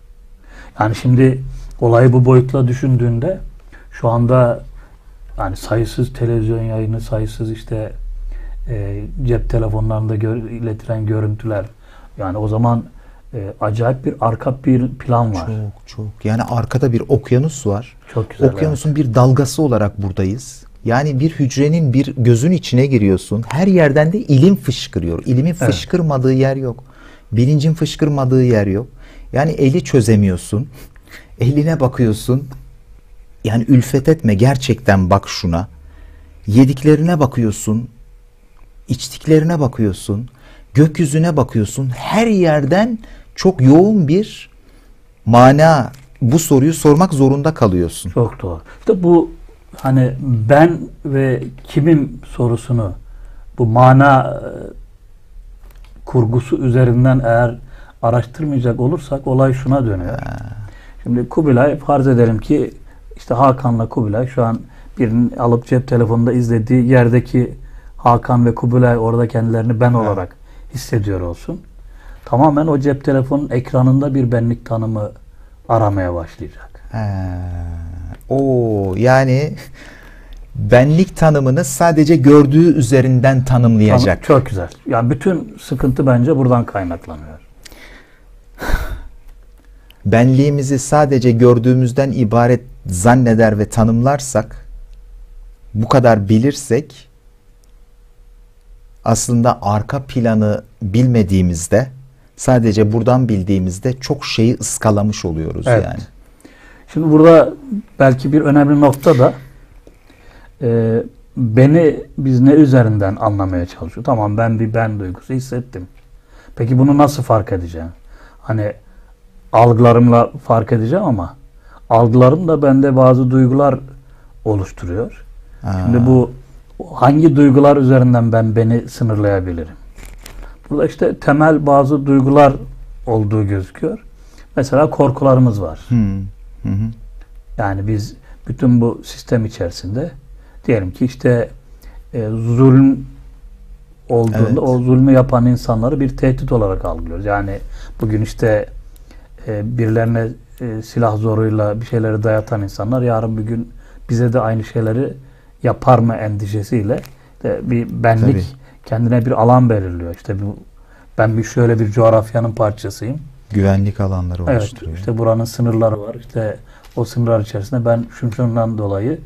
Yani şimdi olayı bu boyutla düşündüğünde şu anda yani sayısız televizyon yayını, sayısız işte e, cep telefonlarında gör, iletilen görüntüler, yani o zaman E, acayip bir arka bir plan var. Çok çok. Yani arkada bir okyanus var. Çok güzel. Okyanusun evet, bir dalgası olarak buradayız. Yani bir hücrenin, bir gözün içine giriyorsun. Her yerden de ilim fışkırıyor. İlimin evet, fışkırmadığı yer yok. Bilincin fışkırmadığı yer yok. Yani eli çözemiyorsun. Eline bakıyorsun. Yani ülfet etme. Gerçekten bak şuna. Yediklerine bakıyorsun. İçtiklerine bakıyorsun. Gökyüzüne bakıyorsun. Her yerden çok yoğun bir mana, bu soruyu sormak zorunda kalıyorsun. Çok doğru. İşte bu hani ben ve kimim sorusunu bu mana kurgusu üzerinden eğer araştırmayacak olursak olay şuna dönüyor. Ha. Şimdi Kubilay, farz edelim ki işte Hakan'la Kubilay şu an birinin alıp cep telefonunda izlediği yerdeki Hakan ve Kubilay orada kendilerini ben ha, olarak hissediyor olsun. Tamamen o cep telefonun ekranında bir benlik tanımı aramaya başlayacak. He. Oo, yani benlik tanımını sadece gördüğü üzerinden tanımlayacak. Tanım, çok güzel. Yani bütün sıkıntı bence buradan kaynaklanıyor. Benliğimizi sadece gördüğümüzden ibaret zanneder ve tanımlarsak, bu kadar bilirsek, aslında arka planı bilmediğimizde, sadece buradan bildiğimizde çok şeyi ıskalamış oluyoruz evet, yani. Şimdi burada belki bir önemli nokta da e, beni biz ne üzerinden anlamaya çalışıyor? Tamam, ben bir ben duygusu hissettim. Peki bunu nasıl fark edeceğim? Hani algılarımla fark edeceğim ama algılarım da bende bazı duygular oluşturuyor. Ha. Şimdi bu hangi duygular üzerinden ben beni sınırlayabilirim? Burada işte temel bazı duygular olduğu gözüküyor. Mesela korkularımız var. Hı hı. Yani biz bütün bu sistem içerisinde diyelim ki işte e, zulüm olduğunda evet, o zulmü yapan insanları bir tehdit olarak algılıyoruz. Yani bugün işte e, birilerine e, silah zoruyla bir şeyleri dayatan insanlar yarın bir gün bize de aynı şeyleri yapar mı endişesiyle bir benlik tabii, kendine bir alan belirliyor. İşte bu, ben bir şöyle bir coğrafyanın parçasıyım. Güvenlik alanları oluşturuyor. Evet, işte buranın sınırları var. İşte o sınırlar içerisinde ben şundan dolayı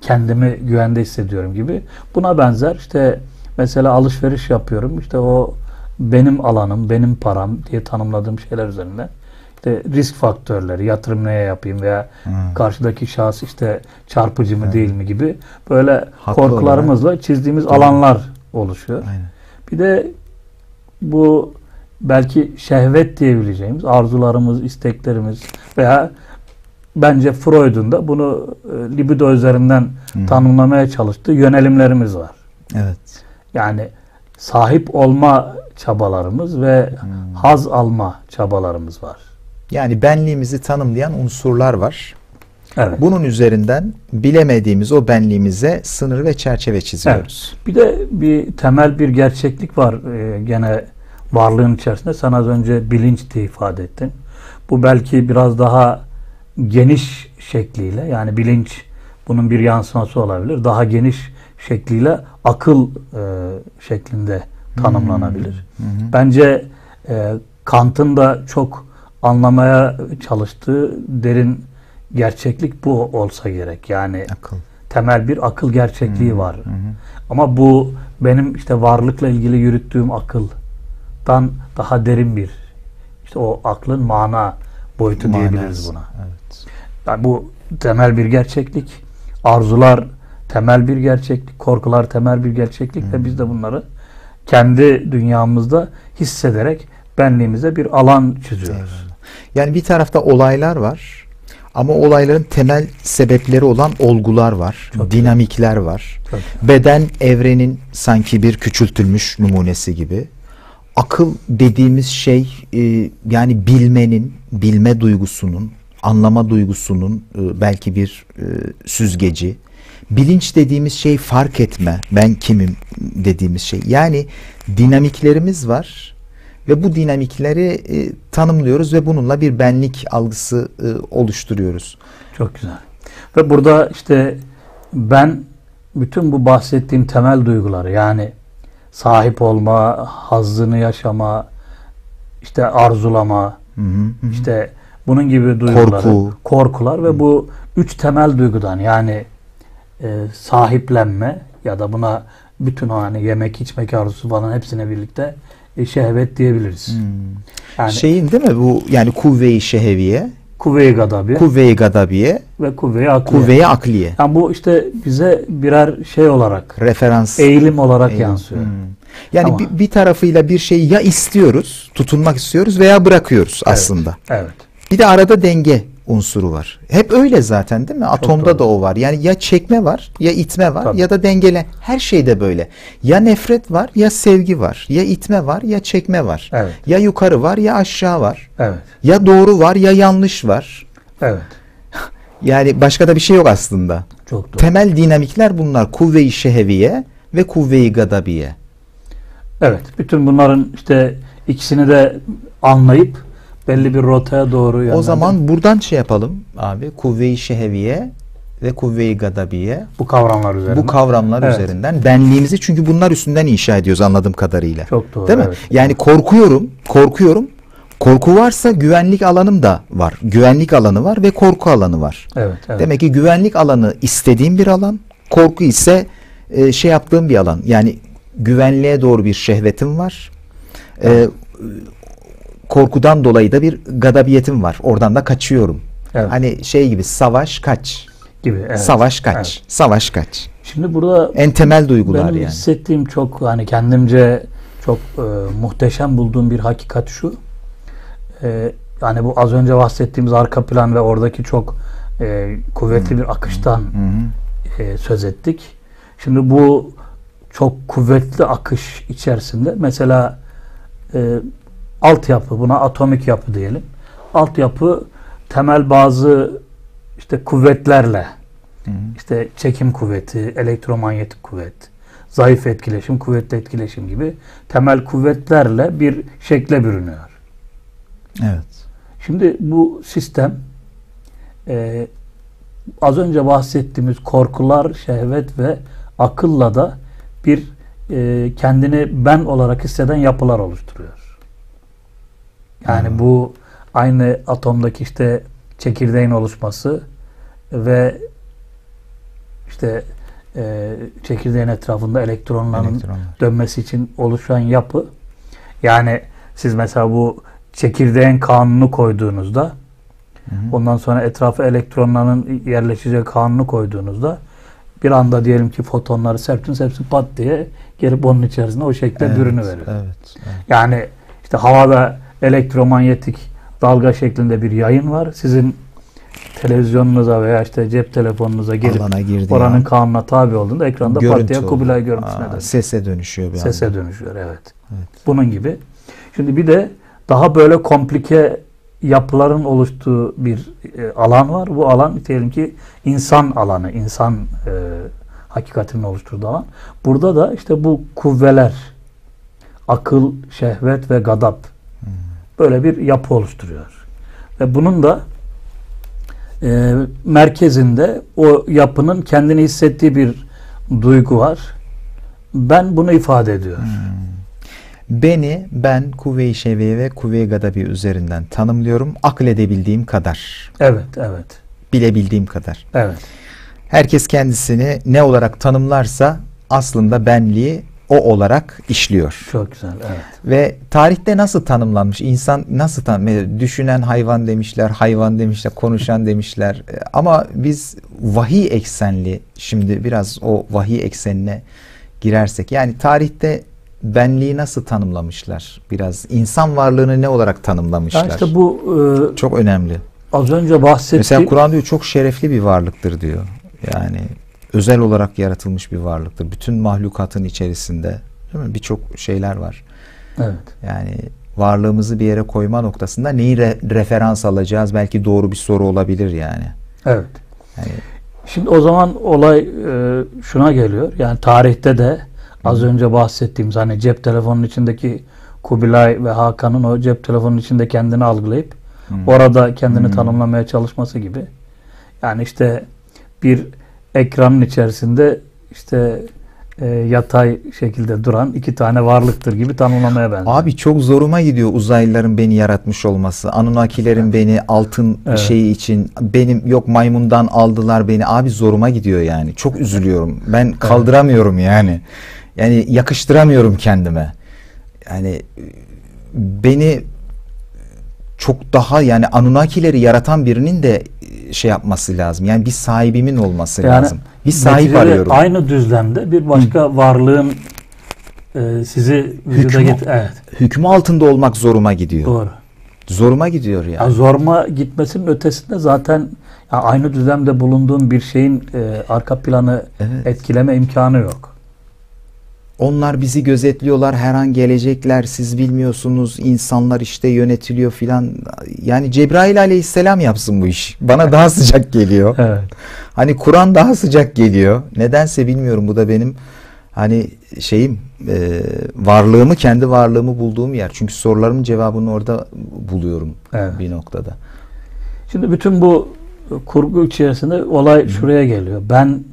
kendimi güvende hissediyorum gibi. Buna benzer işte mesela alışveriş yapıyorum. İşte o benim alanım, benim param diye tanımladığım şeyler üzerinde İşte risk faktörleri, yatırım neye yapayım veya hmm, karşıdaki şahıs işte çarpıcı mı evet, değil mi gibi böyle haklı korkularımızla olarak çizdiğimiz doğru, alanlar oluşuyor. Aynen. Bir de bu belki şehvet diyebileceğimiz arzularımız, isteklerimiz veya bence Freud'un da bunu libido üzerinden hmm, tanımlamaya çalıştığı yönelimlerimiz var. Evet. Yani sahip olma çabalarımız ve hmm, haz alma çabalarımız var. Yani benliğimizi tanımlayan unsurlar var. Evet. Bunun üzerinden bilemediğimiz o benliğimize sınır ve çerçeve çiziyoruz. Evet. Bir de bir temel bir gerçeklik var. Ee, gene varlığın içerisinde. Sen az önce bilinç diye ifade ettin. Bu belki biraz daha geniş şekliyle, yani bilinç bunun bir yansıması olabilir. Daha geniş şekliyle akıl e, şeklinde tanımlanabilir. Hı hı. Bence e, Kant'ın da çok anlamaya çalıştığı derin gerçeklik bu olsa gerek. Yani akıl. Temel bir akıl gerçekliği hı, var. Hı hı. Ama bu benim işte varlıkla ilgili yürüttüğüm akıldan daha derin bir, işte o aklın mana boyutu Manası. diyebiliriz buna. Evet. Yani bu temel bir gerçeklik. Arzular temel bir gerçeklik. Korkular temel bir gerçeklik. Hı. Ve biz de bunları kendi dünyamızda hissederek benliğimize bir alan çiziyoruz. Evet. Yani bir tarafta olaylar var. Ama olayların temel sebepleri olan olgular var, Çok dinamikler güzel. var. Çok Beden evrenin sanki bir küçültülmüş numunesi gibi. Akıl dediğimiz şey e, yani bilmenin, bilme duygusunun, anlama duygusunun e, belki bir e, süzgeci. Bilinç dediğimiz şey fark etme, ben kimim dediğimiz şey. Yani dinamiklerimiz var. Ve bu dinamikleri e, tanımlıyoruz ve bununla bir benlik algısı e, oluşturuyoruz. Çok güzel. Ve burada işte ben bütün bu bahsettiğim temel duyguları, yani sahip olma, hazzını yaşama, işte arzulama, hı hı hı. işte bunun gibi duyguları, Korku. korkular ve hı. bu üç temel duygudan, yani e, sahiplenme ya da buna bütün hani yemek, içmek arzusu falan hepsine birlikte şehvet diyebiliriz. Hmm. Yani şeyin değil mi bu, yani kuvve-i şehviye, kuvve-i gadabiye, kuvve-i gadabiye ve kuvve-i akliye. Kuvve-i akliye. Yani bu işte bize birer şey olarak, referans, eğilim olarak eğilim. yansıyor. Hmm. Yani Ama, bir, bir tarafıyla bir şeyi ya istiyoruz, tutunmak istiyoruz veya bırakıyoruz evet, aslında. Evet. Bir de arada denge unsuru var. Hep öyle zaten değil mi? Atomda da o var. Yani ya çekme var, ya itme var, Tabii. ya da dengele. Her şeyde böyle. Ya nefret var, ya sevgi var. Ya itme var, ya çekme var. Evet. Ya yukarı var, ya aşağı var. Evet. Ya doğru var, ya yanlış var. Evet. Yani başka da bir şey yok aslında. Çok doğru. Temel dinamikler bunlar. Kuvve-i şehviye ve kuvve-i gadabiye. Evet. Bütün bunların işte ikisini de anlayıp belli bir rotaya doğru yönlendim. O zaman buradan şey yapalım abi, kuvve-i şehviye ve kuvve-i gadabiye. Bu kavramlar üzerinden. Bu kavramlar evet. üzerinden benliğimizi, çünkü bunlar üstünden inşa ediyoruz anladığım kadarıyla. Çok doğru. Değil mi? Evet. Yani korkuyorum, korkuyorum. Korku varsa güvenlik alanım da var. Güvenlik alanı var ve korku alanı var. Evet. evet. Demek ki güvenlik alanı istediğim bir alan, korku ise şey yaptığım bir alan. Yani güvenliğe doğru bir şehvetim var. Evet. Ee, Korkudan dolayı da bir gadabiyetim var. Oradan da kaçıyorum. Evet. Hani şey gibi, savaş kaç gibi. Evet. Savaş kaç. Evet. Savaş kaç. Şimdi burada en temel duygular benim yani. Benim hissettiğim çok, hani kendimce çok e, muhteşem bulduğum bir hakikat şu. E, yani bu az önce bahsettiğimiz arka plan ve oradaki çok e, kuvvetli hmm. bir akıştan hmm. e, söz ettik. Şimdi bu çok kuvvetli akış içerisinde mesela e, altyapı, buna atomik yapı diyelim. Altyapı temel bazı işte kuvvetlerle, Hı. işte çekim kuvveti, elektromanyetik kuvvet, zayıf etkileşim, kuvvetli etkileşim gibi temel kuvvetlerle bir şekle bürünüyor. Evet. Şimdi bu sistem e, az önce bahsettiğimiz korkular, şehvet ve akılla da bir e, kendini ben olarak hisseden yapılar oluşturuyor. Yani hmm. bu aynı atomdaki işte çekirdeğin oluşması ve işte e, çekirdeğin etrafında elektronların Elektronlar. dönmesi için oluşan yapı. Yani siz mesela bu çekirdeğin kanunu koyduğunuzda hmm. ondan sonra etrafı elektronların yerleşeceği kanunu koyduğunuzda bir anda diyelim ki fotonları serptiniz, hepsi pat diye gelip onun içerisinde o şekilde evet, bürünüveriyor. Evet, evet. Yani işte havada elektromanyetik dalga şeklinde bir yayın var. Sizin televizyonunuza veya işte cep telefonunuza gelip oranın yani. kanuna tabi olduğunda ekranda partiye Kubilay görüntüsüne dönüşüyor. Sese dönüşüyor. Bir Sese anda. dönüşüyor evet. evet. Bunun gibi. Şimdi bir de daha böyle komplike yapıların oluştuğu bir e, alan var. Bu alan diyelim ki insan alanı, insan e, hakikatinin oluşturduğu alan. Burada da işte bu kuvveler, akıl, şehvet ve gadap. Hmm. Böyle bir yapı oluşturuyor. Ve bunun da e, merkezinde o yapının kendini hissettiği bir duygu var. Ben bunu ifade ediyor. Hmm. Beni, ben kuvve-i şeviye ve kuvve-i gadabi üzerinden tanımlıyorum. Akledebildiğim kadar. Evet, evet. Bilebildiğim kadar. Evet. Herkes kendisini ne olarak tanımlarsa aslında benliği o olarak işliyor. Çok güzel, evet. Ve tarihte nasıl tanımlanmış? İnsan nasıl tanımlanmış? Düşünen hayvan demişler, hayvan demişler, konuşan demişler. Ama biz vahiy eksenli, şimdi biraz o vahiy eksenine girersek. Yani tarihte benliği nasıl tanımlamışlar? Biraz insan varlığını ne olarak tanımlamışlar? Yani işte bu e, çok önemli. Az önce bahsettiğim. Mesela Kur'an diyor çok şerefli bir varlıktır diyor. Yani özel olarak yaratılmış bir varlıktır. Bütün mahlukatın içerisinde birçok şeyler var. Evet. Yani varlığımızı bir yere koyma noktasında neyi re referans alacağız? Belki doğru bir soru olabilir yani. Evet. Yani, şimdi o zaman olay e, şuna geliyor. Yani tarihte de az önce bahsettiğimiz hani cep telefonunun içindeki Kubilay ve Hakan'ın o cep telefonunun içinde kendini algılayıp hmm. orada kendini hmm. tanımlamaya çalışması gibi. Yani işte bir ekranın içerisinde işte e, yatay şekilde duran iki tane varlıktır gibi tanımlamaya benziyor. Abi çok zoruma gidiyor uzaylıların beni yaratmış olması. Anunnakilerin evet. beni altın evet. şeyi için, benim yok maymundan aldılar beni. Abi zoruma gidiyor yani. Çok üzülüyorum. Ben kaldıramıyorum evet. yani. Yani yakıştıramıyorum kendime. Yani beni çok daha yani Anunnakileri yaratan birinin de şey yapması lazım. Yani bir sahibimin olması yani lazım. Bir sahip arıyorum. Aynı düzlemde bir başka Hı. varlığın e, sizi vücuda getir. Evet. Hükmü altında olmak zoruma gidiyor. Doğru. Zoruma gidiyor yani. yani zoruma gitmesinin ötesinde zaten yani aynı düzlemde bulunduğum bir şeyin e, arka planı evet. etkileme imkanı yok. Onlar bizi gözetliyorlar, her an gelecekler, siz bilmiyorsunuz, insanlar işte yönetiliyor filan. Yani Cebrail Aleyhisselam yapsın bu iş. Bana daha sıcak geliyor. Evet. Hani Kur'an daha sıcak geliyor. Nedense bilmiyorum, bu da benim hani şeyim, e, varlığımı, kendi varlığımı bulduğum yer. Çünkü sorularımın cevabını orada buluyorum evet. bir noktada. Şimdi bütün bu kurgu içerisinde olay Hı. şuraya geliyor. Ben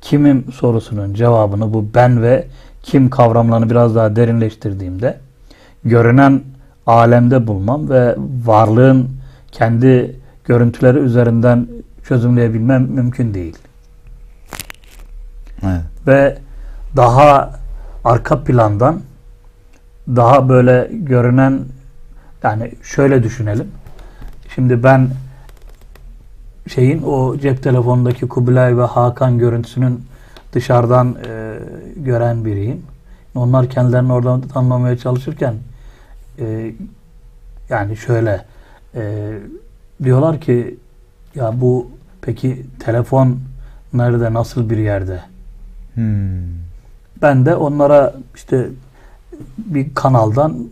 kimim sorusunun cevabını bu ben ve kim kavramlarını biraz daha derinleştirdiğimde görünen alemde bulmam ve varlığın kendi görüntüleri üzerinden çözümleyebilmem mümkün değil. Evet. Ve daha arka plandan daha böyle görünen, yani şöyle düşünelim. Şimdi ben şeyin o cep telefonundaki Kubilay ve Hakan görüntüsünün dışarıdan e, gören biriyim. Onlar kendilerini oradan tanımlamaya çalışırken e, yani şöyle e, diyorlar ki ya bu peki telefon nerede, nasıl bir yerde? Hmm. Ben de onlara işte bir kanaldan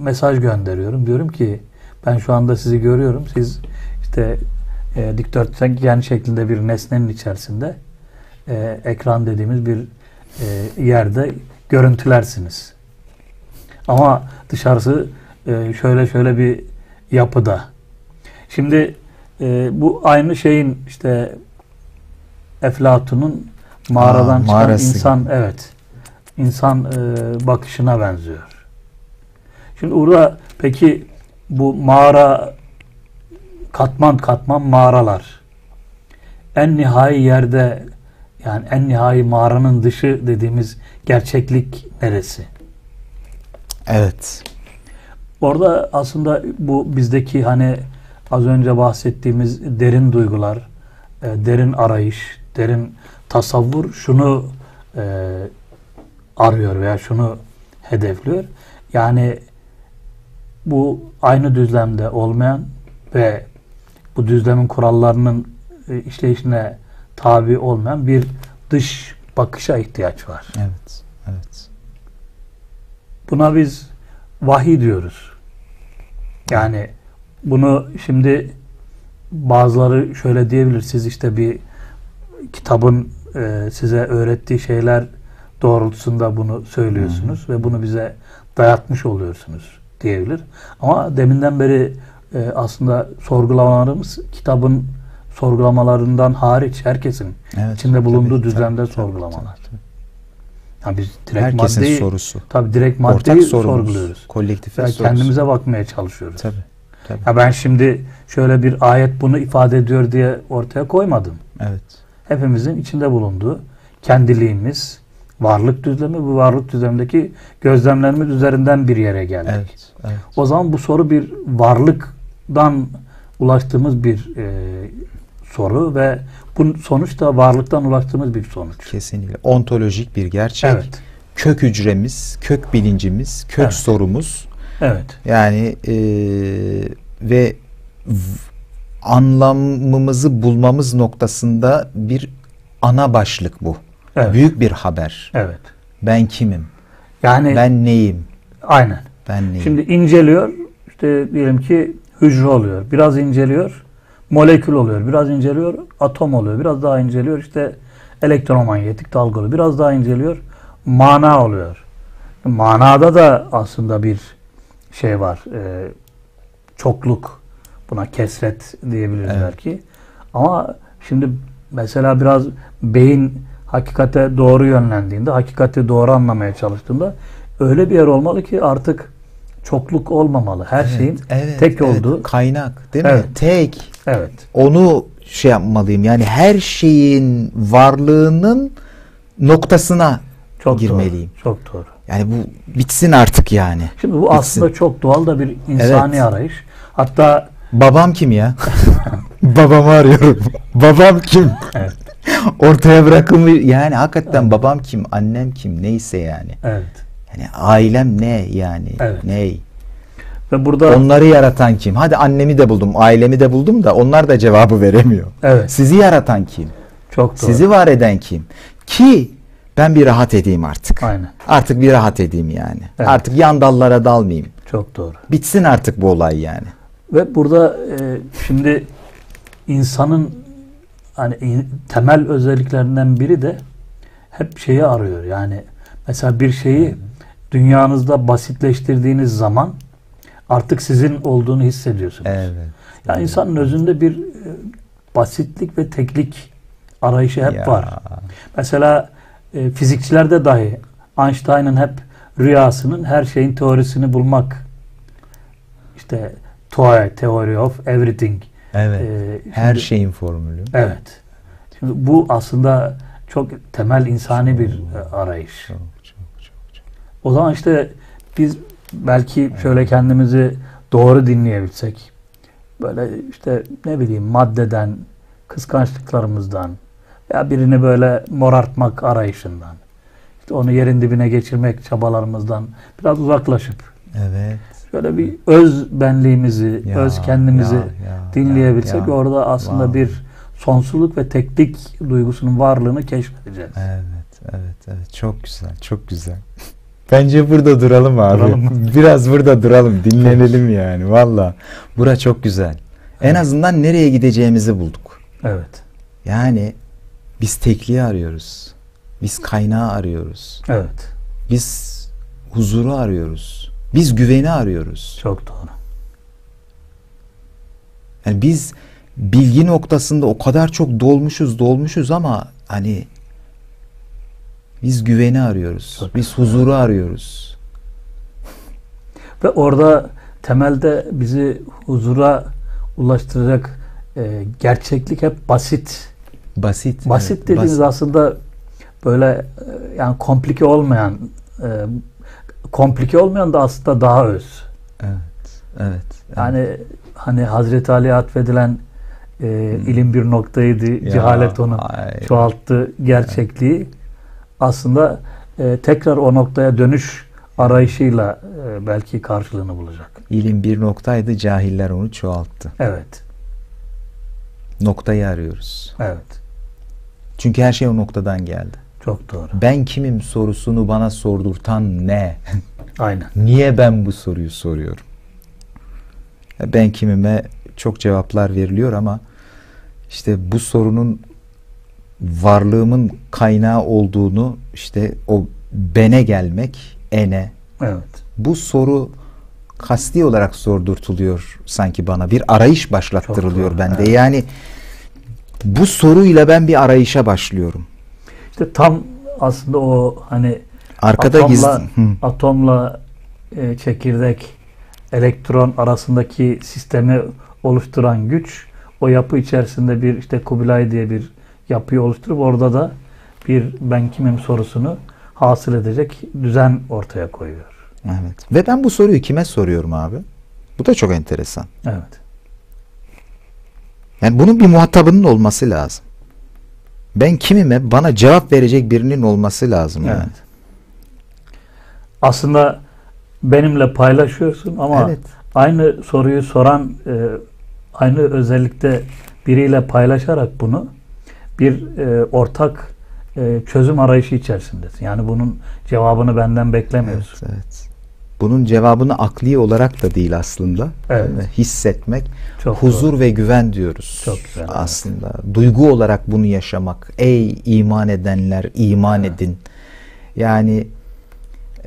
mesaj gönderiyorum. Diyorum ki ben şu anda sizi görüyorum. Siz işte E, dikdörtgen şeklinde bir nesnenin içerisinde e, ekran dediğimiz bir e, yerde görüntülersiniz. Ama dışarısı e, şöyle şöyle bir yapıda. Şimdi e, bu aynı şeyin işte Eflatun'un mağaradan Aa, çıkan mağarası. insan evet insan e, bakışına benziyor. Şimdi orada peki bu mağara katman katman mağaralar. En nihai yerde, yani en nihai mağaranın dışı dediğimiz gerçeklik neresi? Evet. Orada aslında bu bizdeki hani az önce bahsettiğimiz derin duygular, derin arayış, derin tasavvur şunu e, arıyor veya şunu hedefliyor. Yani bu aynı düzlemde olmayan ve bu düzlemin kurallarının işleyişine tabi olmayan bir dış bakışa ihtiyaç var. Evet, evet. Buna biz vahiy diyoruz. Yani bunu şimdi bazıları şöyle diyebilir. Siz işte bir kitabın size öğrettiği şeyler doğrultusunda bunu söylüyorsunuz Hı. ve bunu bize dayatmış oluyorsunuz diyebilir. Ama deminden beri e, aslında sorgulamalarımız kitabın sorgulamalarından hariç herkesin evet, içinde bulunduğu tabii, düzlemde tabii, sorgulamalar. Tabii, tabii. Yani biz direkt herkesin maddeyi, sorusu. Tabii direkt maddeyi sorguluyoruz. Kolektif yani kendimize bakmaya çalışıyoruz. Tabii, tabii. Ya ben şimdi şöyle bir ayet bunu ifade ediyor diye ortaya koymadım. Evet. Hepimizin içinde bulunduğu kendiliğimiz, varlık düzlemi, bu varlık düzlemindeki gözlemlerimiz üzerinden bir yere geldik. Evet, evet. O zaman bu soru bir varlıktan ulaştığımız bir e, soru ve bu sonuç da varlıktan ulaştığımız bir sonuç. Kesinlikle. Ontolojik bir gerçek. Evet. Kök hücremiz, kök bilincimiz, kök evet. sorumuz. Evet. Yani e, ve anlamımızı bulmamız noktasında bir ana başlık bu. Evet. Büyük bir haber. Evet. Ben kimim? Yani ben neyim? Aynen. Ben neyim? Şimdi inceliyor, işte diyelim ki hücre oluyor. Biraz inceliyor, molekül oluyor. Biraz inceliyor, atom oluyor. Biraz daha inceliyor, işte elektromanyetik dalga oluyor. Biraz daha inceliyor, mana oluyor. Manada da aslında bir şey var. E, çokluk. Buna kesret diyebiliriz evet. belki. Ama şimdi mesela biraz beyin hakikate doğru yönlendiğinde, hakikati doğru anlamaya çalıştığında öyle bir yer olmalı ki artık çokluk olmamalı. Her evet, şeyin evet, tek evet. olduğu. Kaynak değil evet. mi? Tek. Evet. Onu şey yapmalıyım. Yani her şeyin varlığının noktasına çok girmeliyim. Doğru, çok doğru. Yani bu bitsin artık yani. Şimdi bu bitsin. Aslında çok doğal da bir insani evet. arayış. Hatta babam kim ya? Babamı arıyorum. Babam kim? Evet. Ortaya bırakılmıyor. Yani hakikaten evet. babam kim, annem kim, neyse yani. Evet. Yani ailem ne yani? Evet. Ney? Ve burada onları yaratan kim? Hadi annemi de buldum, ailemi de buldum da onlar da cevabı veremiyor. Evet. Sizi yaratan kim? Çok doğru. Sizi var eden kim? Ki ben bir rahat edeyim artık. Aynen. Artık bir rahat edeyim yani. Evet. Artık yan dallara dalmayayım. Çok doğru. Bitsin artık bu olay yani. Ve burada e, şimdi insanın hani in, temel özelliklerinden biri de hep şeyi arıyor. Yani mesela bir şeyi dünyanızda basitleştirdiğiniz zaman artık sizin olduğunu hissediyorsunuz. Evet. Yani evet. insanın özünde bir e, basitlik ve teklik arayışı hep ya. var. Mesela e, fizikçilerde dahi Einstein'ın hep rüyasının her şeyin teorisini bulmak, işte Theory of Everything. Evet. Ee, şimdi, her şeyin formülü. Evet. Şimdi bu aslında çok temel insani bir arayış. Çok, çok, çok, çok. O zaman işte biz belki şöyle kendimizi doğru dinleyebilsek, böyle işte ne bileyim maddeden, kıskançlıklarımızdan ya birini böyle morartmak arayışından, işte onu yerin dibine geçirmek çabalarımızdan biraz uzaklaşıp. Evet. Böyle bir öz benliğimizi, ya, öz kendimizi ya, ya, dinleyebilsek ya, ya. orada aslında wow. bir sonsuzluk ve teklik duygusunun varlığını keşfedeceğiz. Evet, evet, evet. Çok güzel, çok güzel. Bence burada duralım abi. Duralım. Biraz burada duralım, dinlenelim yani. Valla. Bura çok güzel. En evet. azından nereye gideceğimizi bulduk. Evet. Yani biz tekliği arıyoruz. Biz kaynağı arıyoruz. Evet. Biz huzuru arıyoruz. Biz güveni arıyoruz. Çok doğru. Yani biz bilgi noktasında o kadar çok dolmuşuz dolmuşuz ama hani biz güveni arıyoruz. Çok biz doğru. huzuru arıyoruz. Ve orada temelde bizi huzura ulaştıracak e, gerçeklik hep basit. Basit. Basit evet. dediğiniz basit. aslında böyle yani komplike olmayan e, komplike olmayan da aslında daha öz. Evet. Evet. evet. Yani hani Hazreti Ali'ye atfedilen e, hmm. ilim bir noktaydı. Ya, cehalet onu ay. çoğalttı gerçekliği. Evet. Aslında e, tekrar o noktaya dönüş arayışıyla e, belki karşılığını bulacak. İlim bir noktaydı. Cahiller onu çoğalttı. Evet. Noktayı arıyoruz. Evet. Çünkü her şey o noktadan geldi. Çok doğru. Ben kimim sorusunu bana sordurtan ne? Aynen. Niye ben bu soruyu soruyorum? Ben kimime çok cevaplar veriliyor ama işte bu sorunun varlığımın kaynağı olduğunu işte o bene gelmek, ene, Evet. Bu soru kasti olarak sordurtuluyor sanki bana. Bir arayış başlattırılıyor doğru, bende. Evet. Yani bu soruyla ben bir arayışa başlıyorum. İşte tam aslında o hani arkada atomla, atomla e, çekirdek, elektron arasındaki sistemi oluşturan güç, o yapı içerisinde bir işte Kubilay diye bir yapıyı oluşturup orada da bir ben kimim sorusunu hasıl edecek düzen ortaya koyuyor. Evet. Ve ben bu soruyu kime soruyorum abi? Bu da çok enteresan. Evet. Yani bunun bir muhatabının olması lazım. Ben kimime bana cevap verecek birinin olması lazım. Evet. Yani. Aslında benimle paylaşıyorsun ama evet, aynı soruyu soran e, aynı özellikte biriyle paylaşarak bunu bir e, ortak e, çözüm arayışı içerisindesin. Yani bunun cevabını benden beklemiyorsun. Evet, evet. Bunun cevabını akli olarak da değil aslında. Evet. Yani hissetmek, çok huzur doğru ve güven diyoruz. Çok güzel, aslında. Evet. Duygu olarak bunu yaşamak. Ey iman edenler, iman evet edin. Yani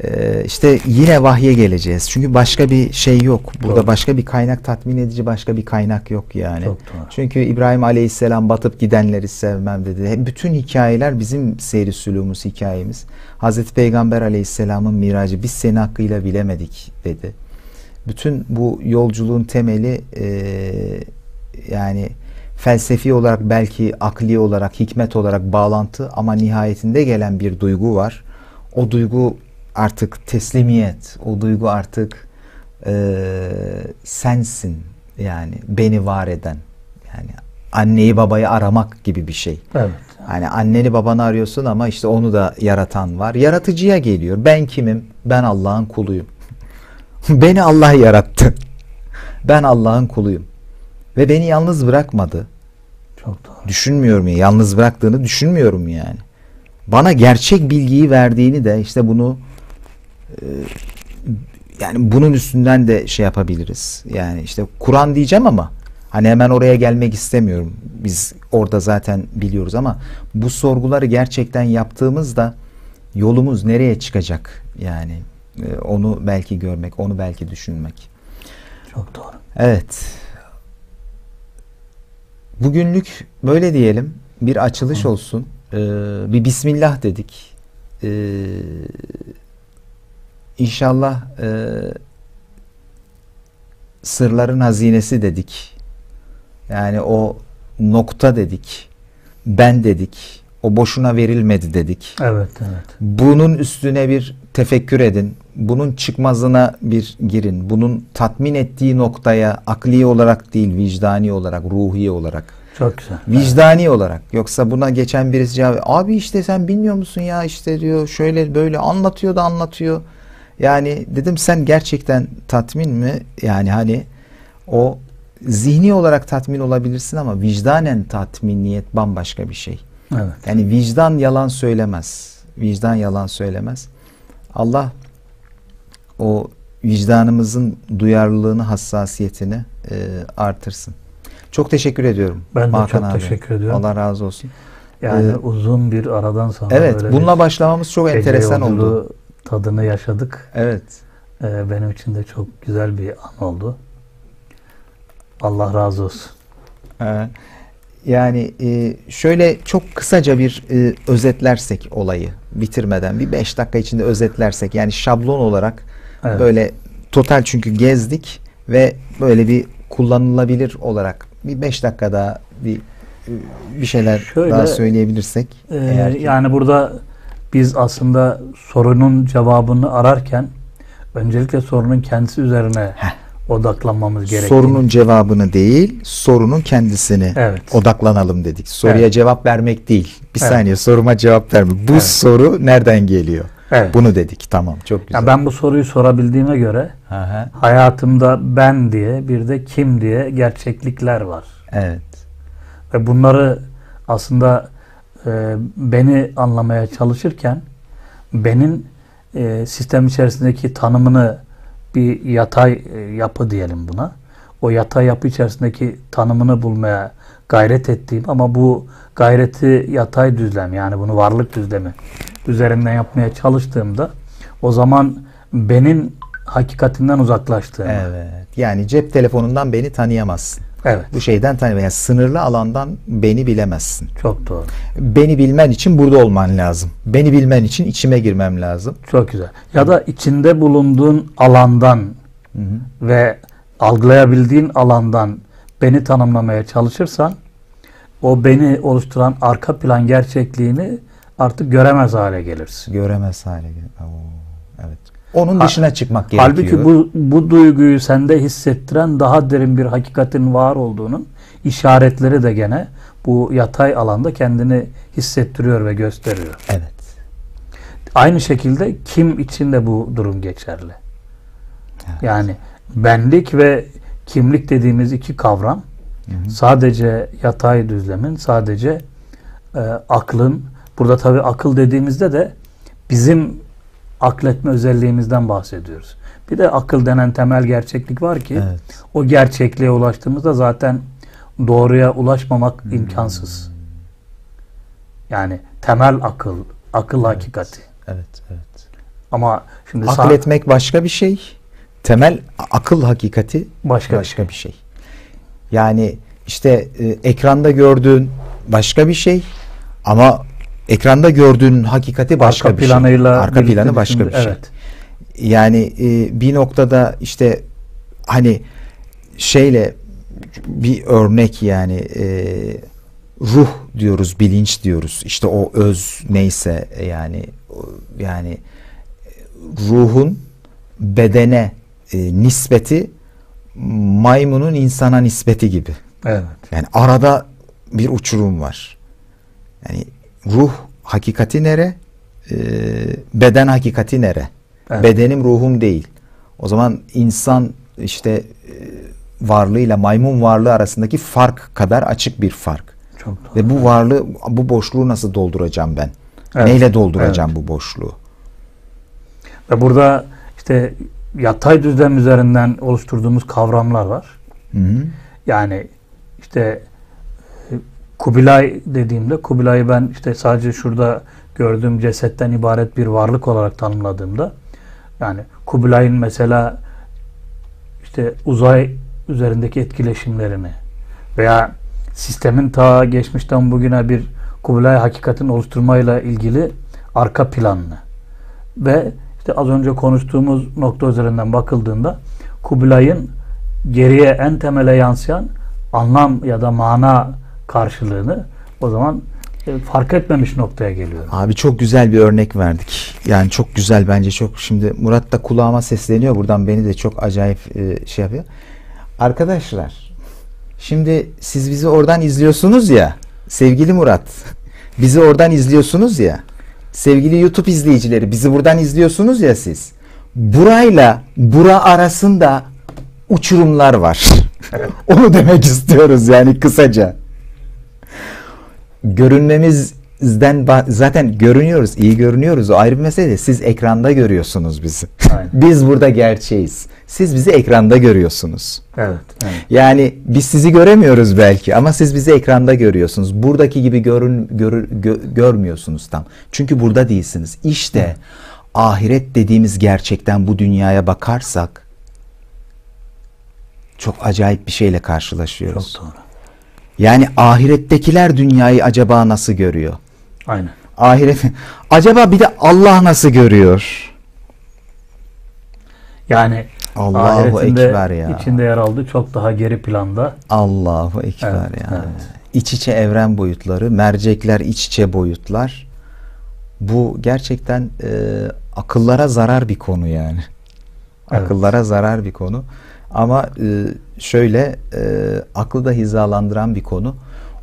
e, işte yine vahye geleceğiz. Çünkü başka bir şey yok. Burada doğru, başka bir kaynak, tatmin edici başka bir kaynak yok yani. Çünkü İbrahim Aleyhisselam batıp gidenleri sevmem dedi. Bütün hikayeler bizim seyri sülûğumuz, hikayemiz. Hazreti Peygamber Aleyhisselam'ın miracı, biz seni hakkıyla bilemedik dedi. Bütün bu yolculuğun temeli e, yani felsefi olarak belki akli olarak, hikmet olarak bağlantı ama nihayetinde gelen bir duygu var. O duygu artık teslimiyet, o duygu artık e, sensin yani beni var eden. Yani anneyi babayı aramak gibi bir şey. Evet. Hani anneni babanı arıyorsun ama işte onu da yaratan var. Yaratıcıya geliyor. Ben kimim? Ben Allah'ın kuluyum. Beni Allah yarattı. Ben Allah'ın kuluyum. Ve beni yalnız bırakmadı. Çok doğru. Düşünmüyorum ya. Yalnız bıraktığını düşünmüyorum yani. Bana gerçek bilgiyi verdiğini de işte bunu e, yani bunun üstünden de şey yapabiliriz. Yani işte Kur'an diyeceğim ama hani hemen oraya gelmek istemiyorum. Biz orada zaten biliyoruz ama bu sorguları gerçekten yaptığımızda yolumuz nereye çıkacak? Yani onu belki görmek, onu belki düşünmek. Çok doğru. Evet. Bugünlük böyle diyelim. Bir açılış hı olsun. Ee, bir Bismillah dedik. Ee, inşallah e, sırların hazinesi dedik. Yani o nokta dedik, ben dedik, o boşuna verilmedi dedik. Evet, evet. Bunun üstüne bir tefekkür edin, bunun çıkmazına bir girin, bunun tatmin ettiği noktaya akli olarak değil, vicdani olarak, ruhi olarak. Çok güzel. Vicdani evet olarak. Yoksa buna geçen birisi cevap, abi işte sen bilmiyor musun ya işte diyor, şöyle böyle anlatıyor da anlatıyor. Yani dedim sen gerçekten tatmin mi? Yani hani o zihni olarak tatmin olabilirsin ama vicdanen tatminiyet bambaşka bir şey. Evet. Yani vicdan yalan söylemez. Vicdan yalan söylemez. Allah o vicdanımızın duyarlılığını, hassasiyetini e, artırsın. Çok teşekkür ediyorum. Ben de Hakan çok abi teşekkür ediyorum. Allah razı olsun. Yani ee, uzun bir aradan sonra. Evet. Bununla başlamamız çok enteresan oldu. Tadını yaşadık. Evet. Ee, benim için de çok güzel bir an oldu. Allah razı olsun. Ee, yani e, şöyle çok kısaca bir e, özetlersek olayı bitirmeden bir beş dakika içinde özetlersek yani şablon olarak evet, böyle total çünkü gezdik ve böyle bir kullanılabilir olarak bir beş dakika daha bir bir şeyler şöyle, daha söyleyebilirsek. E, eğer ki... Yani burada biz aslında sorunun cevabını ararken öncelikle sorunun kendisi üzerine heh odaklanmamız gerekiyor. Sorunun cevabını değil, sorunun kendisini evet odaklanalım dedik. Soruya evet cevap vermek değil. Bir evet saniye soruma cevap verme. Bu evet soru nereden geliyor? Evet. Bunu dedik. Tamam. Çok güzel. Ya ben bu soruyu sorabildiğime göre aha hayatımda ben diye bir de kim diye gerçeklikler var. Evet. Ve bunları aslında e, beni anlamaya çalışırken benim e, sistem içerisindeki tanımını bir yatay yapı diyelim buna. O yatay yapı içerisindeki tanımını bulmaya gayret ettiğim ama bu gayreti yatay düzlem yani bunu varlık düzlemi üzerinden yapmaya çalıştığımda o zaman benim hakikatinden uzaklaştığımı. Evet. Yani cep telefonundan beni tanıyamazsın. Evet. Bu şeyden tanıyamazsın. Yani sınırlı alandan beni bilemezsin. Çok doğru. Beni bilmen için burada olman lazım. Beni bilmen için içime girmem lazım. Çok güzel. Ya da içinde bulunduğun alandan Hı -hı. ve algılayabildiğin alandan beni tanımlamaya çalışırsan o beni oluşturan arka plan gerçekliğini artık göremez hale gelirsin. Göremez hale gelir. Evet. Onun dışına ha, çıkmak gerekiyor. Halbuki bu, bu duyguyu sende hissettiren daha derin bir hakikatin var olduğunun işaretleri de gene bu yatay alanda kendini hissettiriyor ve gösteriyor. Evet. Aynı şekilde kim için de bu durum geçerli. Evet. Yani benlik ve kimlik dediğimiz iki kavram hı hı. sadece yatay düzlemin, sadece e, aklın, burada tabii akıl dediğimizde de bizim akletme özelliğimizden bahsediyoruz. Bir de akıl denen temel gerçeklik var ki evet. o gerçekliğe ulaştığımızda zaten doğruya ulaşmamak hmm. imkansız. Yani temel akıl, akıl evet. hakikati. Evet, evet. Ama şimdi akletmek başka bir şey, temel akıl hakikati başka, başka bir, şey. bir şey. Yani işte e, ekranda gördüğün başka bir şey ama ekranda gördüğün hakikati başka arka bir planıyla şey. Arka planı başka şimdi, bir şey. Evet. Yani e, bir noktada işte hani şeyle bir örnek yani e, ruh diyoruz, bilinç diyoruz. İşte o öz neyse yani yani ruhun bedene e, nispeti maymunun insana nispeti gibi. Evet. Yani arada bir uçurum var. Yani ruh hakikati nere? E, beden hakikati nere? Evet. Bedenim ruhum değil. O zaman insan işte e, varlığıyla maymun varlığı arasındaki fark kadar açık bir fark. Çok doğru. Ve bu varlığı, bu boşluğu nasıl dolduracağım ben? Evet. Neyle dolduracağım evet. bu boşluğu? Ve burada işte yatay düzlem üzerinden oluşturduğumuz kavramlar var. Hı-hı. Yani işte Kubilay dediğimde, Kubilay'ı ben işte sadece şurada gördüğüm cesetten ibaret bir varlık olarak tanımladığımda, yani Kubilay'ın mesela işte uzay üzerindeki etkileşimlerini veya sistemin ta geçmişten bugüne bir Kubilay hakikatin oluşturmayla ilgili arka planını ve işte az önce konuştuğumuz nokta üzerinden bakıldığında Kubilay'ın geriye en temele yansıyan anlam ya da mana karşılığını o zaman e, fark etmemiş noktaya geliyor. Abi çok güzel bir örnek verdik. Yani çok güzel bence çok. Şimdi Murat da kulağıma sesleniyor. Buradan beni de çok acayip e, şey yapıyor. Arkadaşlar şimdi siz bizi oradan izliyorsunuz ya sevgili Murat. Bizi oradan izliyorsunuz ya sevgili YouTube izleyicileri bizi buradan izliyorsunuz ya siz. Burayla bura arasında uçurumlar var. Onu demek istiyoruz yani kısaca. Görünmemizden zaten görünüyoruz, iyi görünüyoruz. O ayrı bir mesele de siz ekranda görüyorsunuz bizi. Biz burada gerçeğiz. Siz bizi ekranda görüyorsunuz. Evet, evet. Yani biz sizi göremiyoruz belki ama siz bizi ekranda görüyorsunuz. Buradaki gibi görün, görü, gö, görmüyorsunuz tam. Çünkü burada değilsiniz. İşte evet. ahiret dediğimiz gerçekten bu dünyaya bakarsak çok acayip bir şeyle karşılaşıyoruz. Çok doğru. Yani ahirettekiler dünyayı acaba nasıl görüyor? Aynen. Ahiret. Acaba bir de Allah nasıl görüyor? Yani Allahu Ekber ya. İçinde yer aldı çok daha geri planda. Allahu Ekber evet, ya. Evet. İç içe evren boyutları, mercekler iç içe boyutlar. Bu gerçekten e, akıllara zarar bir konu yani. Evet. Akıllara zarar bir konu. Ama şöyle aklı da hizalandıran bir konu.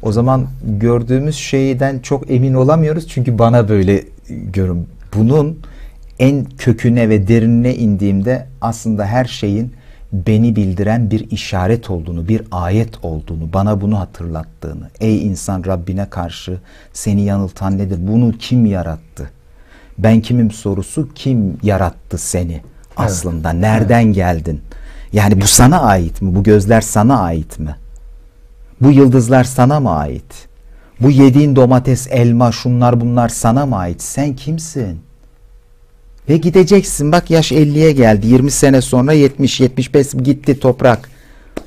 O zaman gördüğümüz şeyden çok emin olamıyoruz. Çünkü bana böyle görün. Bunun en köküne ve derinine indiğimde aslında her şeyin beni bildiren bir işaret olduğunu, bir ayet olduğunu, bana bunu hatırlattığını. Ey insan Rabbine karşı seni yanıltan nedir? Bunu kim yarattı? Ben kimim sorusu kim yarattı seni aslında? Evet. Nereden evet. geldin? Yani bu sana ait mi? Bu gözler sana ait mi? Bu yıldızlar sana mı ait? Bu yediğin domates, elma, şunlar bunlar sana mı ait? Sen kimsin? Ve gideceksin. Bak yaş elliye geldi. yirmi sene sonra yetmiş yetmiş beş gitti toprak.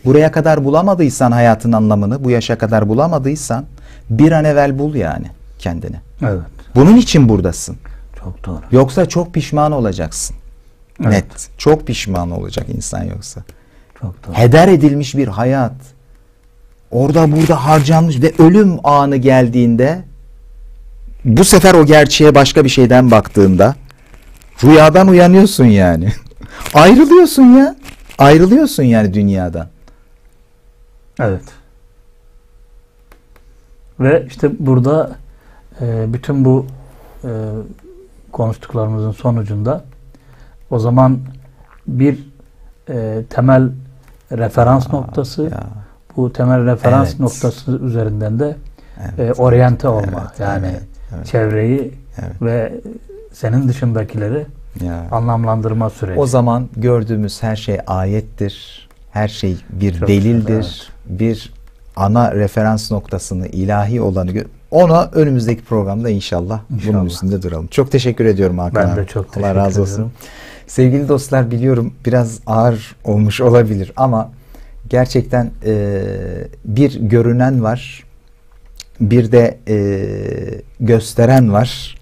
Buraya kadar bulamadıysan hayatın anlamını, bu yaşa kadar bulamadıysan bir an evvel bul yani kendini. Evet. Bunun için buradasın. Çok doğru. Yoksa çok pişman olacaksın. Evet. Net. Çok pişman olacak insan yoksa. Çok doğru. Heder edilmiş bir hayat. Orada burada harcanmış ve ölüm anı geldiğinde bu sefer o gerçeğe başka bir şeyden baktığında rüyadan uyanıyorsun yani. Ayrılıyorsun ya. Ayrılıyorsun yani dünyadan. Evet. Ve işte burada e, bütün bu e, konuştuklarımızın sonucunda o zaman bir e, temel referans Aa, noktası ya. Bu temel referans evet. noktası üzerinden de evet. e, oryante olma. Evet. Yani evet. Evet. çevreyi evet. ve senin dışındakileri ya. Anlamlandırma süreci. O zaman gördüğümüz her şey ayettir. Her şey bir Çok delildir. Evet. Bir ana referans noktasını, ilahi olanı ona önümüzdeki programda inşallah, inşallah. bunun üstünde duralım. Çok teşekkür ediyorum Hakan abi. Ben de çok teşekkür Allah razı olsun. Ediyorum. Sevgili dostlar, biliyorum biraz ağır olmuş olabilir ama gerçekten e, bir görünen var. Bir de e, gösteren var.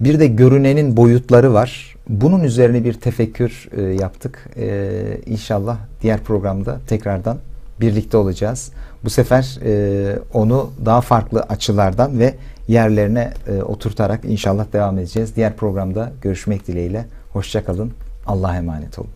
Bir de görünenin boyutları var. Bunun üzerine bir tefekkür e, yaptık. E, inşallah diğer programda tekrardan birlikte olacağız. Bu sefer e, onu daha farklı açılardan ve yerlerine e, oturtarak inşallah devam edeceğiz. Diğer programda görüşmek dileğiyle. Hoşça kalın. Allah'a emanet olun.